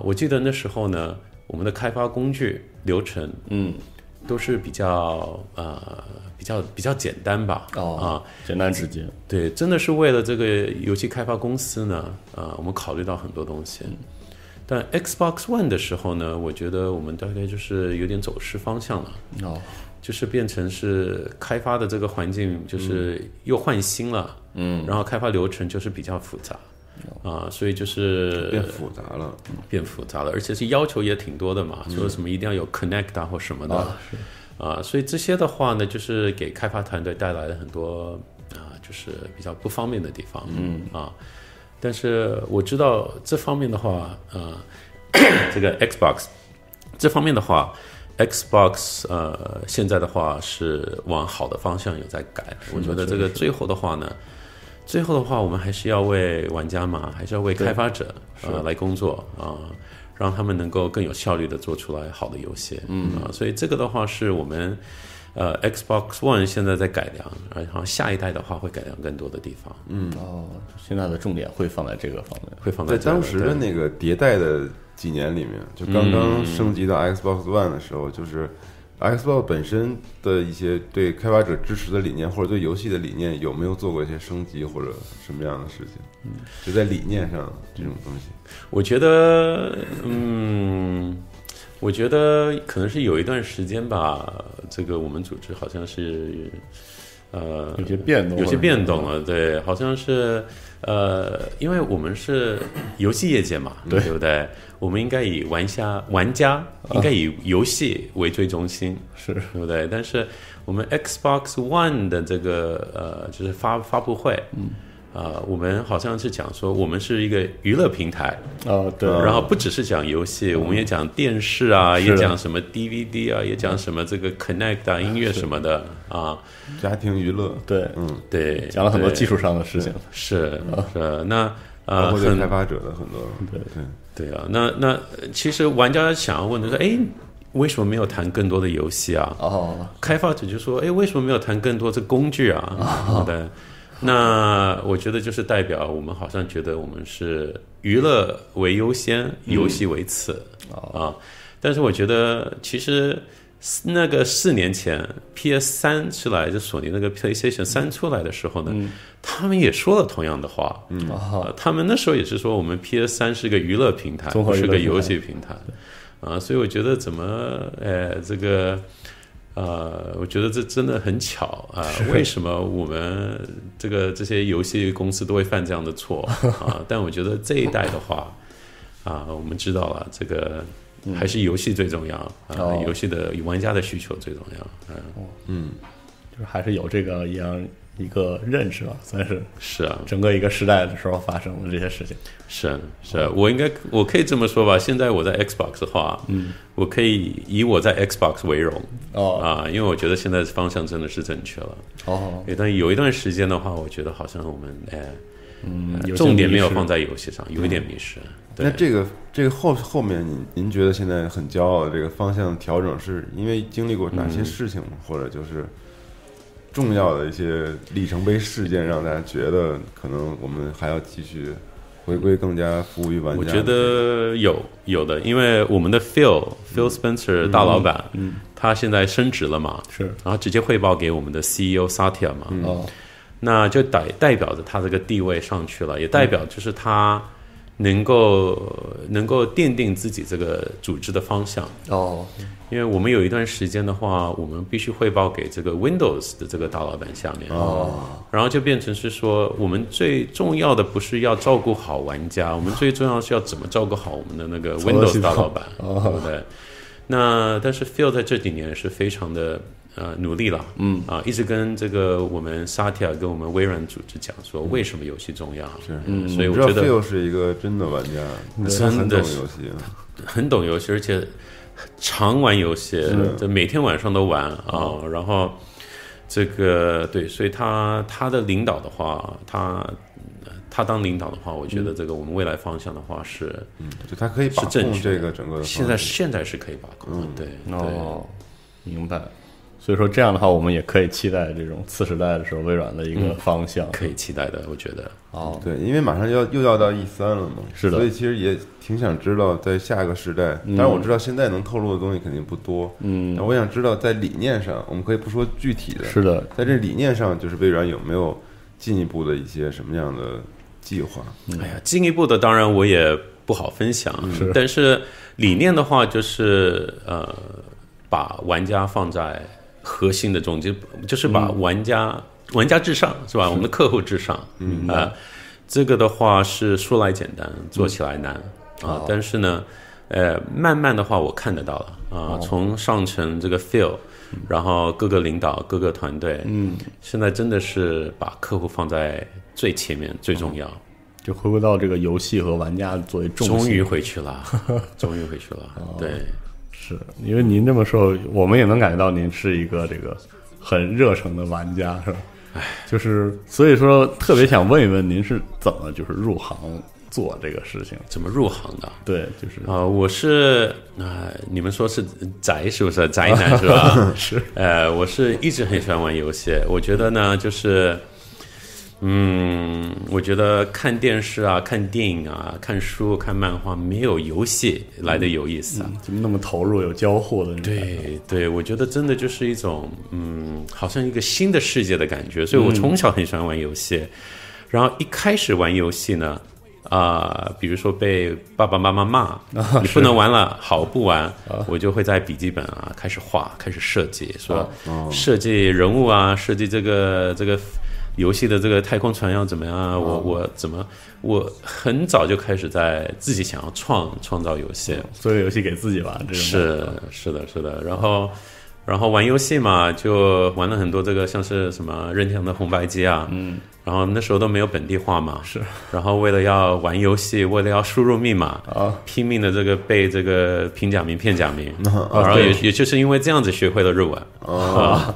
我记得那时候呢，我们的开发工具流程，都是比较简单吧，简单直接，对，真的是为了这个游戏开发公司呢，我们考虑到很多东西，但 Xbox One 的时候呢，我觉得我们大概就是有点走失方向了，就是变成是开发的这个环境，就是又换新了，然后开发流程就是比较复杂，所以就是变复杂了，而且是要求也挺多的嘛，说什么一定要有 connect 啊或什么的，所以这些的话呢，就是给开发团队带来了很多就是比较不方便的地方，但是我知道这方面的话，这个 Xbox 这方面的话。Xbox 现在的话是往好的方向有在改，我觉得这个最后的话我们还是要为玩家嘛，还是要为开发者来工作让他们能够更有效率的做出来好的游戏，所以这个的话是我们Xbox One 现在在改良，然后下一代的话会改良更多的地方。现在的重点会放在这个方面，会放在当时的那个迭代的几年里面，就刚刚升级到 Xbox One 的时候，就是 Xbox 本身的一些对开发者支持的理念或者对游戏的理念有没有做过一些升级或者什么样的事情？就在理念上这种东西，我觉得，可能是有一段时间吧，这个我们组织好像是，有些变动了，对，好像是，因为我们是游戏业界嘛，对不对？我们应该以玩家应该以游戏为最中心，是对不对？但是我们 Xbox One 的这个就是发布会，我们好像是讲说，我们是一个娱乐平台对，然后不只是讲游戏，我们也讲电视啊，也讲什么 DVD 啊，也讲什么这个 Connect 啊，音乐什么的啊，家庭娱乐，对，对，讲了很多技术上的事情，是那包括对开发者的很多，对啊，那其实玩家想要问的是，哎。为什么没有谈更多的游戏啊？开发者就说：“哎，为什么没有谈更多的工具啊？”对，那我觉得就是代表我们好像觉得我们是娱乐为优先，游戏为次啊。但是我觉得其实那个4年前 PS3 出来，就索尼那个 PlayStation 3出来的时候呢，他们也说了同样的话。他们那时候也是说我们 PS3 是个娱乐平台，不是个游戏平台。所以我觉得怎么，这个，我觉得这真的很巧啊！为什么我们这些游戏公司都会犯这样的错啊？但我觉得这一代的话，我们知道了，这个还是游戏最重要游戏的玩家的需求最重要。就是还是有这个一样一个认识吧，算是是啊，整个一个时代的时候发生的这些事情。是啊，是啊，我可以这么说吧。现在我在 Xbox 的话，我可以以我在 Xbox 为荣哦啊，因为我觉得现在方向真的是正确了哦。但有一段时间的话，我觉得好像我们重点没有放在游戏上，有一点迷失。那这个后面您觉得现在很骄傲的这个方向调整，是因为经历过哪些事情，或者就是重要的一些里程碑事件，让大家觉得可能我们还要继续回归更加服务于玩家？我觉得有的，因为我们的 Phil Spencer 大老板，他现在升职了嘛，是，然后直接汇报给我们的 CEO Satya 嘛，那就代表着他这个地位上去了，也代表就是他能够奠定自己这个组织的方向哦。因为我们有一段时间的话，我们必须汇报给这个 Windows 的这个大老板下面哦，然后就变成是说，我们最重要的不是要照顾好玩家，我们最重要的是要怎么照顾好我们的那个 Windows 大老板，对不对？那但是 Phil 在这几年是非常的努力了，一直跟这个我们 Satya 跟我们微软组织讲说，为什么游戏重要？是，所以我觉得 Phil 是一个真的玩家，真的是很懂游戏，而且常玩游戏，每天晚上都玩啊。然后这个对，所以他的领导的话，他当领导的话，我觉得这个我们未来方向的话是，就他可以把控这个整个的。现在是可以把控的，对，哦，明白。所以说这样的话，我们也可以期待这种次时代的时候微软的一个方向，可以期待的，我觉得。哦，对，因为马上又要到 E3 了嘛，是的，所以其实也挺想知道在下一个时代，当然我知道现在能透露的东西肯定不多，但我想知道在理念上，我们可以不说具体的，是的，在这理念上，就是微软有没有进一步的一些什么样的计划？哎呀，进一步的当然我也不好分享，但是理念的话就是把玩家放在核心的总结，就是把玩家至上，是吧？我们的客户至上，这个的话是说来简单，做起来难啊。但是呢，慢慢的话我看得到了啊，从上层这个 Phil，然后各个领导、各个团队，现在真的是把客户放在最前面，最重要。就回归到这个游戏和玩家作为重心，终于回去了，对。是因为您这么说，我们也能感觉到您是一个这个很热诚的玩家，是吧？就是所以说特别想问一问，您是怎么就是入行做这个事情？怎么入行的？对，就是我是你们说是宅是不是？宅男是吧？是。我是一直很喜欢玩游戏，我觉得呢，就是我觉得看电视啊、看电影啊、看书、看漫画，没有游戏来的有意思啊！怎么那么投入、有交互的？对对，我觉得真的就是一种好像一个新的世界的感觉。所以我从小很喜欢玩游戏，然后一开始玩游戏呢，比如说被爸爸妈妈骂，你不能玩了，好不玩，我就会在笔记本啊开始画，开始设计，说设计人物啊，设计这个。游戏的这个太空船要怎么样啊？我很早就开始在自己想要创造游戏，所以游戏给自己玩，这种是的。然后玩游戏嘛，就玩了很多这个像是什么任天堂的红白机啊，然后那时候都没有本地化嘛，是。然后为了要玩游戏，为了要输入密码啊，拼命的这个背这个拼假名、片假名，然后也就是因为这样子学会了日文啊。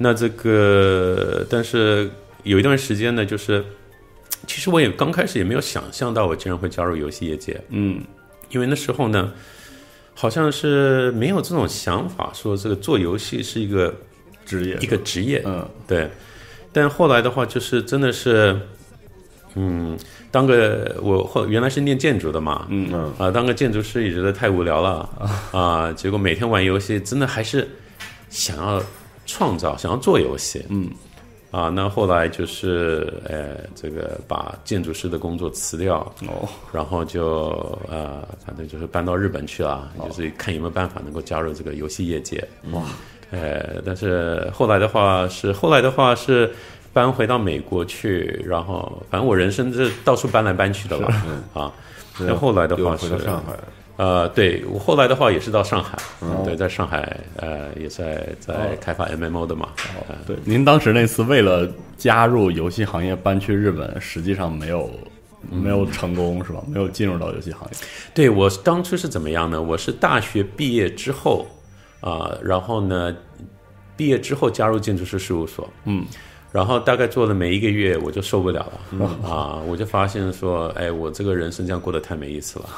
那这个，但是有一段时间呢，就是其实我也刚开始也没有想象到我竟然会加入游戏业界，因为那时候呢，好像是没有这种想法，说这个做游戏是一个职业，对。但后来的话，就是真的是，当个我原来是念建筑的嘛，当个建筑师也觉得太无聊了啊，结果每天玩游戏，真的还是想要创造，想要做游戏，那后来就是这个把建筑师的工作辞掉，然后就反正就是搬到日本去了，就是看有没有办法能够加入这个游戏业界。哇，但是后来的话是搬回到美国去，然后反正我人生是到处搬来搬去的了啊。那后来的话是回到上海，对，我后来的话也是到上海，对，在上海也在开发 MMO 的嘛。对，您当时那次为了加入游戏行业搬去日本，实际上没有成功是吧？没有进入到游戏行业。对，我当初是怎么样呢？我是大学毕业之后然后呢，毕业之后加入建筑师事务所，然后大概做了每一个月我就受不了了，我就发现说，哎，我这个人生这样过得太没意思了。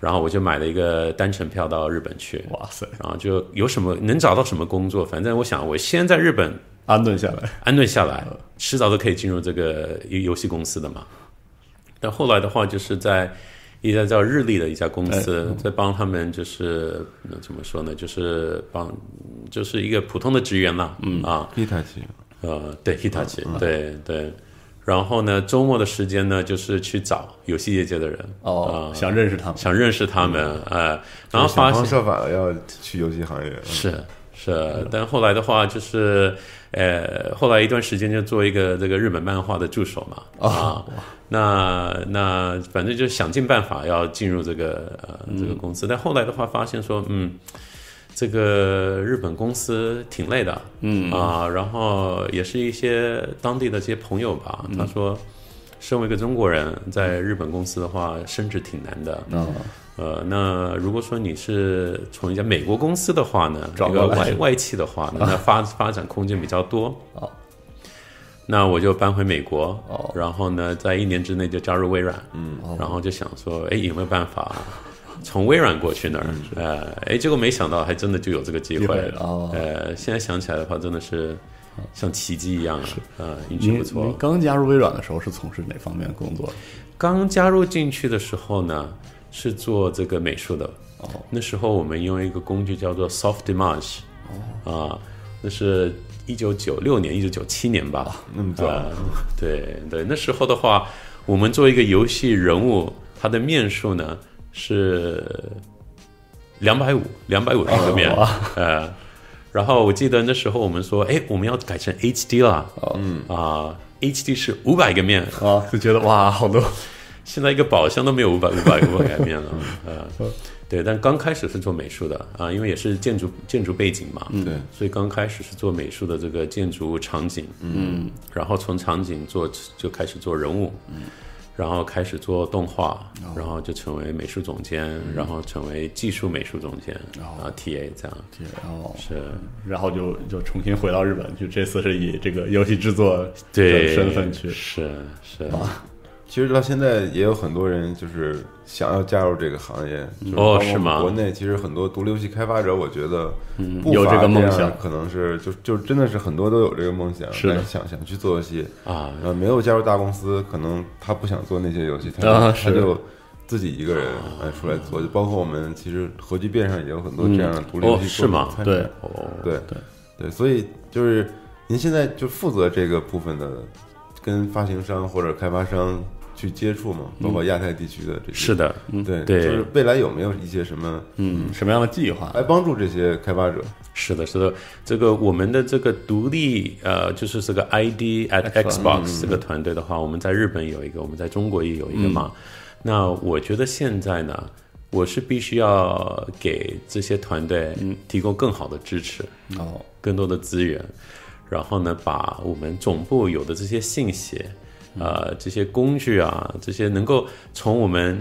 然后我就买了一个单程票到日本去，哇塞！然后就有什么能找到什么工作，反正我想我先在日本安顿下来，迟早都可以进入这个游戏公司的嘛。但后来的话，就是在一家叫日立的一家公司，在帮他们就是怎么说呢，就是就是一个普通的职员啦，Hitachi，对 Hitachi，对。然后呢，周末的时间呢，就是去找游戏业界的人，想认识他们，然后发现想方设法要去游戏行业，是。但后来的话，就是后来一段时间就做一个这个日本漫画的助手嘛，那反正就想尽办法要进入这个这个公司，但后来的话发现说，这个日本公司挺累的，然后也是一些当地的这些朋友吧，他说，身为一个中国人，在日本公司的话，升职挺难的。那如果说你是从一家美国公司的话呢，一个外企的话呢，那发展空间比较多。那我就搬回美国，然后呢，在1年之内就加入微软，然后就想说，哎，有没有办法从微软过去那儿，结果没想到还真的就有这个机会了，现在想起来的话真的是像奇迹一样，运气不错。您刚加入微软的时候是从事哪方面的工作？刚加入进去的时候呢，是做这个美术的，那时候我们用一个工具叫做 Soft Image，那是1996年1997年吧，那么早，对，那时候的话我们做一个游戏人物，他的面数呢是250个面，然后我记得那时候我们说，哎，我们要改成 HD 啦，HD 是500个面，就觉得哇，好多，现在一个宝箱都没有500个面了，对，但刚开始是做美术的啊，因为也是建筑背景嘛，对，所以刚开始是做美术的这个建筑场景，然后从场景就开始做人物，然后开始做动画，然后就成为美术总监，然后成为技术美术总监，然后 TA 这样，是，然后就重新回到日本去，这次是以这个游戏制作的身份去，是。其实到现在也有很多人就是想要加入这个行业，是吗？国内其实很多独立游戏开发者，我觉得有这个梦想，可能是就真的是很多都有这个梦想，是想去做游戏啊，然后没有加入大公司，可能他不想做那些游戏，他就自己一个人出来做，就包括我们其实核聚变上也有很多这样的独立游戏，是吗？对，所以就是您现在就负责这个部分的，跟发行商或者开发商去接触嘛，包括亚太地区的这些，是的，对，就是未来有没有一些什么什么样的计划来帮助这些开发者？是的，这个我们的这个独立就是这个 ID at Xbox 这个团队的话，我们在日本有一个，我们在中国也有一个嘛。那我觉得现在呢，我是必须要给这些团队提供更好的支持，更多的资源，然后呢，把我们总部有的这些信息，这些工具啊，这些能够从我们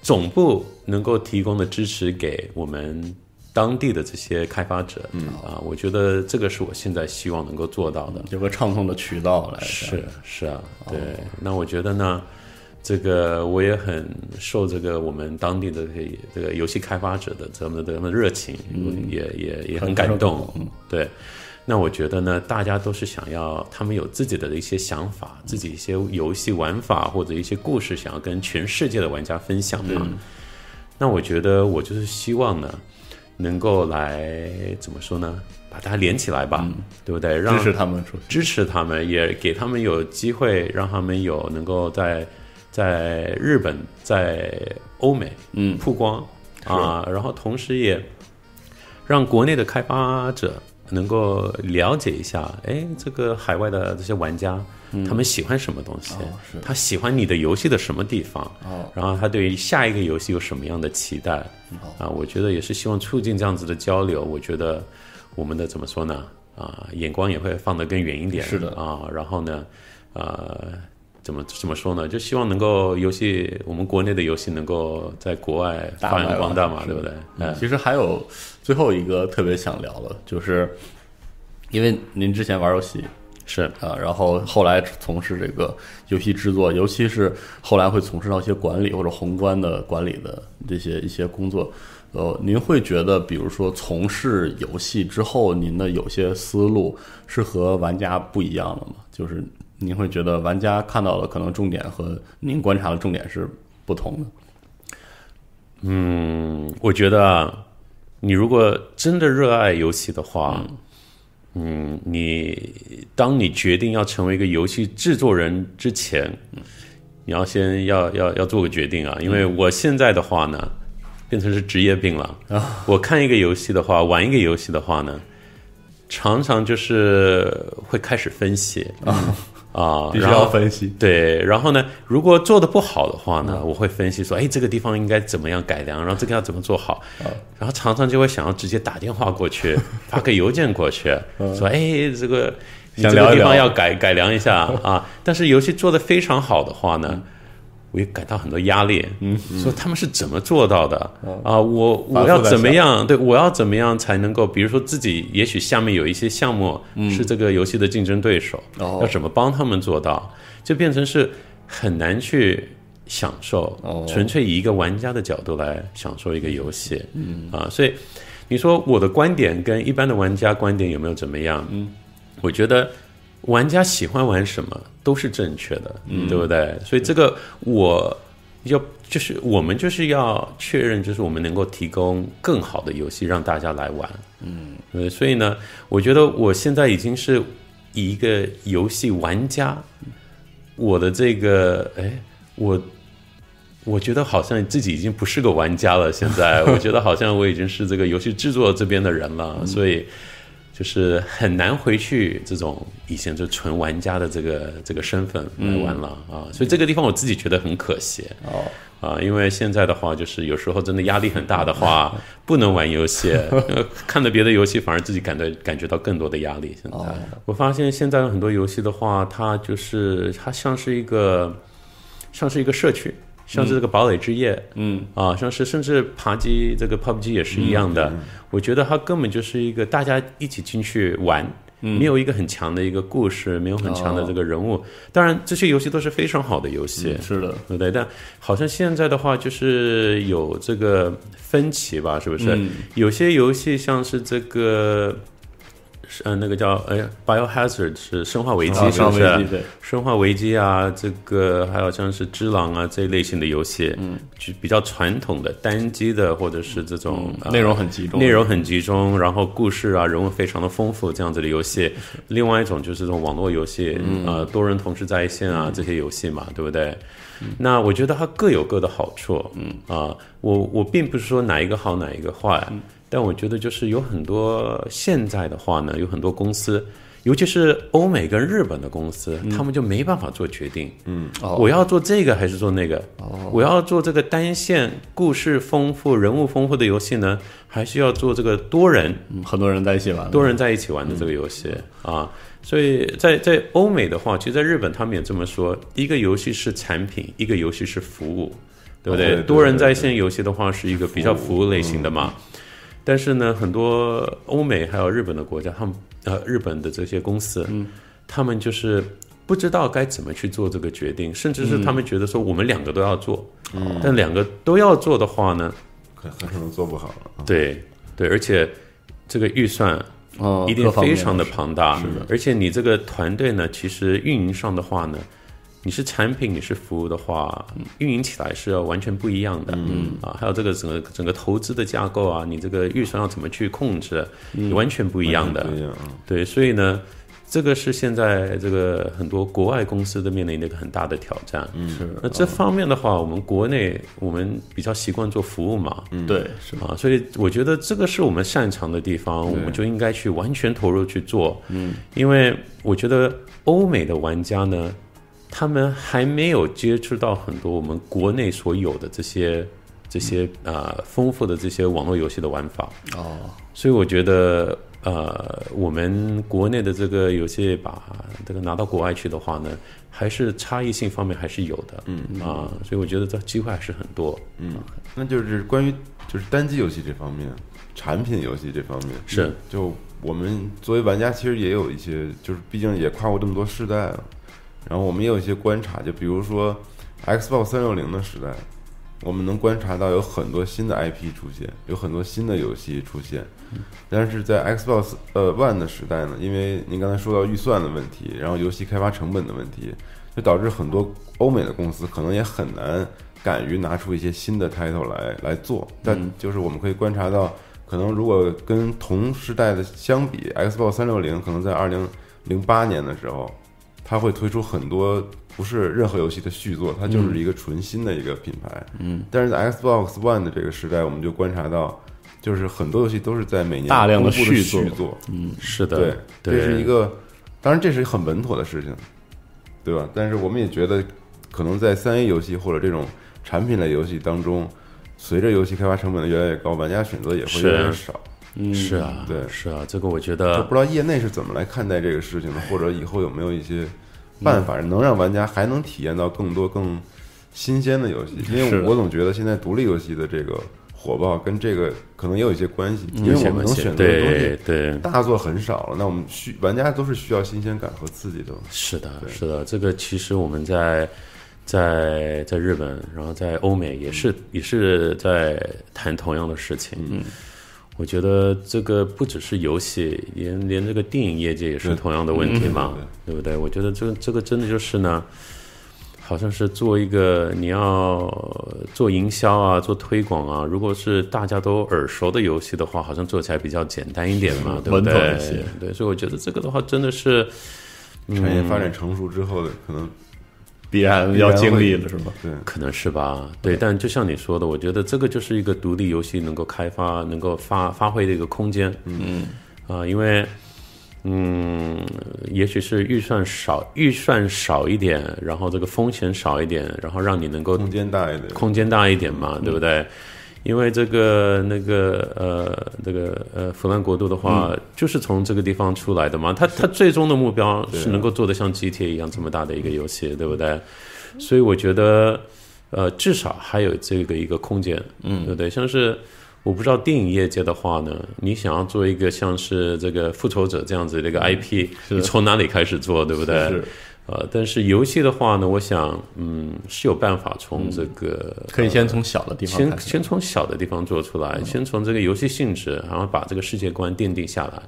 总部能够提供的支持给我们当地的这些开发者，我觉得这个是我现在希望能够做到的，有个畅通的渠道来。是啊，对。那我觉得呢，这个我也很受这个我们当地的这个游戏开发者的这么热情，也很感动，对。那我觉得呢，大家都是想要他们有自己的一些想法，自己一些游戏玩法或者一些故事想要跟全世界的玩家分享嘛。那我觉得我就是希望呢，能够来怎么说呢，把它连起来吧，对不对？支持他们，也给他们有机会，让他们有能够在日本、在欧美曝光，然后同时也让国内的开发者能够了解一下，哎，这个海外的这些玩家，他们喜欢什么东西，他喜欢你的游戏的什么地方，然后他对于下一个游戏有什么样的期待啊？我觉得也是希望促进这样子的交流。我觉得我们的怎么说呢？啊，眼光也会放得更远一点。是的啊，然后呢，怎么说呢？就希望能够游戏，我们国内的游戏能够在国外发扬光大嘛，对不对？其实还有最后一个特别想聊的，就是因为您之前玩游戏是啊，然后后来从事这个游戏制作，尤其是后来会从事到一些管理或者宏观的管理的这些一些工作。您会觉得比如说从事游戏之后，您的有些思路是和玩家不一样的吗？就是您会觉得玩家看到的可能重点和您观察的重点是不同的？我觉得你如果真的热爱游戏的话，你当你决定要成为一个游戏制作人之前，你要先要做个决定啊。因为我现在的话呢，变成是职业病了。我看一个游戏的话，玩一个游戏的话呢，常常就是会开始分析啊，必须要分析。对，然后呢，如果做的不好的话呢，我会分析说，哎，这个地方应该怎么样改良，然后这个要怎么做好，然后常常就会想要直接打电话过去，发个邮件过去，说，哎，这个你这个地方要改良一下啊。但是游戏做得非常好的话呢，我也感到很多压力，说他们是怎么做到的啊？我要怎么样？对，我要怎么样才能够？比如说自己也许下面有一些项目是这个游戏的竞争对手，要怎么帮他们做到？就变成是很难去享受，纯粹以一个玩家的角度来享受一个游戏啊。所以你说我的观点跟一般的玩家观点有没有怎么样？我觉得玩家喜欢玩什么都是正确的，对不对？所以这个我们就是要确认，就是我们能够提供更好的游戏让大家来玩，对。所以呢，我觉得我现在已经是以一个游戏玩家，我的这个我觉得好像自己已经不是个玩家了。现在我觉得好像我已经是这个游戏制作这边的人了，所以就是很难回去这种以前就纯玩家的这个身份来玩了啊，所以这个地方我自己觉得很可惜啊，因为现在的话就是有时候真的压力很大的话，不能玩游戏，看了别的游戏反而自己感觉到更多的压力。现在我发现现在很多游戏的话，它像是一个社区。像是这个堡垒之夜，像是甚至爬机这个 PUBG 也是一样的。我觉得它根本就是一个大家一起进去玩，没有一个很强的一个故事，没有很强的这个人物。当然，这些游戏都是非常好的游戏，是的，对不对？但好像现在的话，就是有这个分歧吧，是不是？有些游戏像是这个。那个叫Biohazard 是生化危机，是不是？对，生化危机啊，这个还有像是只狼啊这一类型的游戏，就比较传统的单机的，或者是这种内容很集中，然后故事啊人物非常的丰富这样子的游戏。另外一种就是这种网络游戏，多人同时在线啊这些游戏嘛，对不对？那我觉得它各有各的好处，我并不是说哪一个好哪一个坏。但我觉得就是有很多现在的话呢，有很多公司，尤其是欧美跟日本的公司，他们就没办法做决定。我要做这个还是做那个？我要做这个单线故事丰富、人物丰富的游戏呢，还是要做这个多人、很多人在一起玩、多人在一起玩的这个游戏啊？所以在欧美的话，其实在日本他们也这么说：一个游戏是产品，一个游戏是服务，对不对？对对对对对，多人在线游戏的话是一个比较服务类型的嘛。但是呢，很多欧美还有日本的国家，他们日本的这些公司，他们就是不知道该怎么去做这个决定，甚至是他们觉得说我们两个都要做，但两个都要做的话呢，很可能做不好了。对对，而且这个预算一定非常的庞大，而且你这个团队呢，其实运营上的话呢。你是产品，你是服务的话，运营起来是要完全不一样的。还有这个整个投资的架构啊，你这个预算要怎么去控制，也完全不一样的。对，所以呢，这个是现在这个很多国外公司都面临的一个很大的挑战。嗯，是。那这方面的话，我们国内我们比较习惯做服务嘛，嗯，对，是啊，所以我觉得这个是我们擅长的地方，我们就应该去完全投入去做。嗯，因为我觉得欧美的玩家呢，他们还没有接触到很多我们国内所有的这些丰富的这些网络游戏的玩法。哦，所以我觉得我们国内的这个游戏把这个拿到国外去的话呢，还是差异性方面还是有的。嗯啊，所以我觉得这机会还是很多。嗯，那就是关于就是单机游戏这方面，产品游戏这方面，是就我们作为玩家其实也有一些，就是毕竟也跨过这么多世代了，然后我们也有一些观察，就比如说 Xbox 360的时代，我们能观察到有很多新的 IP 出现，有很多新的游戏出现，但是在 Xbox One 的时代呢，因为您刚才说到预算的问题，然后游戏开发成本的问题，就导致很多欧美的公司可能也很难敢于拿出一些新的 title 来做。但就是我们可以观察到，可能如果跟同时代的相比， Xbox 360 可能在2008年的时候，它会推出很多不是任何游戏的续作，它就是一个纯新的一个品牌。嗯，但是在 Xbox One 的这个时代，我们就观察到，就是很多游戏都是在每年大量的续作。嗯，是的，对，这是一个，当然这是很稳妥的事情，对吧？但是我们也觉得，可能在3A 游戏或者这种产品类游戏当中，随着游戏开发成本的越来越高，玩家选择也会越来越少。嗯，是啊，对，是啊，这个我觉得，就不知道业内是怎么来看待这个事情的，或者以后有没有一些办法能让玩家还能体验到更多更新鲜的游戏。因为我总觉得现在独立游戏的这个火爆跟这个可能也有一些关系，因为我们能选择的东西对大作很少了，那我们玩家都是需要新鲜感和刺激的。是的，是的，这个其实我们在日本，然后在欧美也是在谈同样的事情。嗯，我觉得这个不只是游戏，连这个电影业界也是同样的问题嘛，对不对？我觉得这个真的就是呢，好像是做一个你要做营销啊，做推广啊，如果是大家都耳熟的游戏的话，好像做起来比较简单一点嘛，对不对？对，所以我觉得这个的话真的是产业发展成熟之后的可能必然要经历了，是吧？对，可能是吧。对，但就像你说的，我觉得这个就是一个独立游戏能够开发、能够发挥的一个空间。嗯啊，因为也许是预算少一点，然后这个风险少一点，然后让你能够空间大一点嘛，对不对？因为这个弗兰国度的话，就是从这个地方出来的嘛，它最终的目标是能够做得像 GTA 一样这么大的一个游戏，对不对？所以我觉得，至少还有这个一个空间，嗯，对不对？像是我不知道电影业界的话呢，你想要做一个像是这个复仇者这样子的一个 IP， 你从哪里开始做，对不对？是。但是游戏的话呢，我想，是有办法从这个，可以先从小的地方开始，先从小的地方做出来，先从这个游戏性质，然后把这个世界观奠定下来，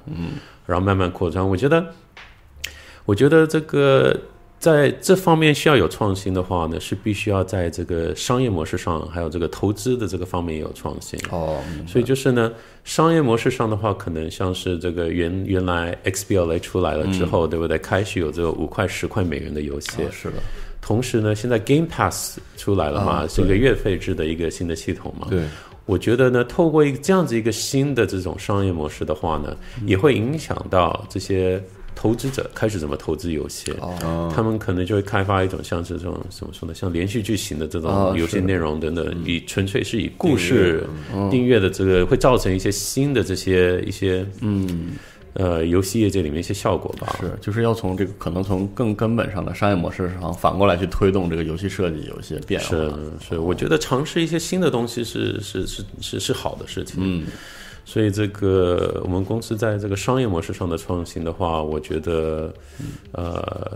然后慢慢扩张。我觉得这个在这方面需要有创新的话呢，是必须要在这个商业模式上，还有这个投资的这个方面也有创新。哦，所以就是呢，商业模式上的话，可能像是这个原来 XBLA 出来了之后，对不对？开始有这个$5、$10的游戏。哦，是的。同时呢，现在 Game Pass 出来了嘛，是一个月费制的一个新的系统嘛。对。我觉得呢，透过这样子一个新的这种商业模式的话呢，也会影响到这些投资者开始怎么投资游戏。哦，他们可能就会开发一种像这种怎么说呢，像连续剧型的这种游戏内容等等，以纯粹是以故事订阅的这个，会造成一些新的这些一些游戏业界里面一些效果吧。是，就是要从这个可能从更根本上的商业模式上反过来去推动这个游戏设计有一些变化。是，我觉得尝试一些新的东西是好的事情。嗯。所以这个我们公司在这个商业模式上的创新的话，我觉得，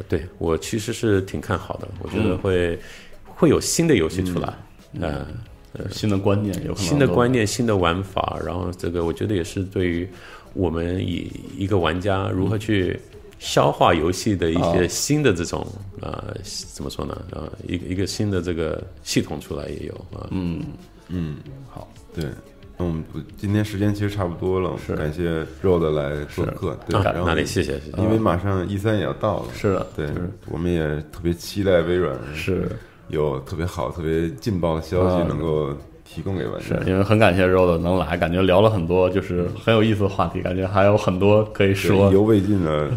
对，我其实是挺看好的。我觉得会有新的游戏出来，新的观念，有可能新的观念、新的玩法。然后这个我觉得也是对于我们以一个玩家如何去消化游戏的一些新的这种怎么说呢？一个新的这个系统出来也有。好，对。那我们今天时间其实差不多了，感谢肉的来做客，对，然后那里谢谢，因为马上 E3 也要到了，是的，对，我们也特别期待微软是有特别好、特别劲爆的消息能够提供给玩家，是因为很感谢肉的能来，感觉聊了很多就是很有意思的话题，感觉还有很多可以说意犹未尽的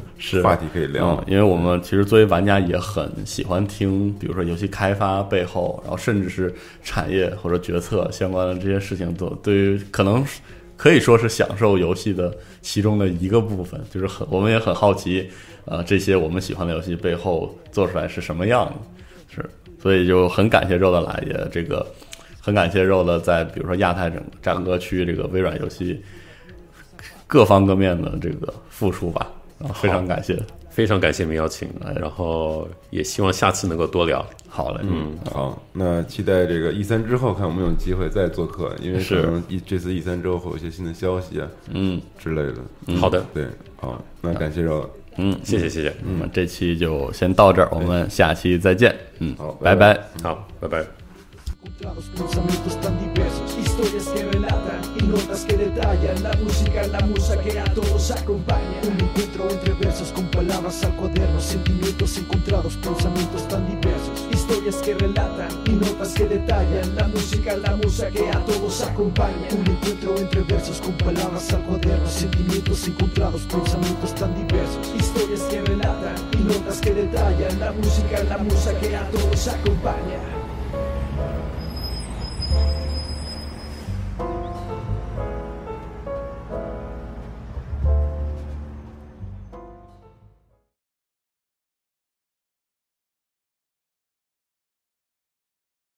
话题可以聊、因为我们其实作为玩家也很喜欢听比如说游戏开发背后，然后甚至是产业或者决策相关的这些事情，对于可能可以说是享受游戏的其中的一个部分，就是我们也很好奇这些我们喜欢的游戏背后做出来是什么样的，是，所以就很感谢肉的来，也这个很感谢肉的在比如说亚太整个区这个微软游戏各方各面的这个付出吧，非常感谢，非常感谢您邀请，然后也希望下次能够多聊。好嘞，好，那期待这个 E3 之后看我们有机会再做客，因为可能这次 E3 之后会有一些新的消息啊，之类的。好的，对，好，那感谢肉，谢谢谢谢，这期就先到这儿，我们下期再见，好，拜拜，好，拜拜。Encontrados pensamientos tan diversos, historias que relatan y notas que detallan la música, la musa que a todos acompaña. Un encuentro entre versos con palabras al cuaderno, sentimientos encontrados, pensamientos tan diversos, historias que relatan y notas que detallan la música, la musa que a todos acompaña. Un encuentro entre versos con palabras al cuaderno, sentimientos encontrados, pensamientos tan diversos, historias que relatan y notas que detallan la música, la musa que a todos acompaña.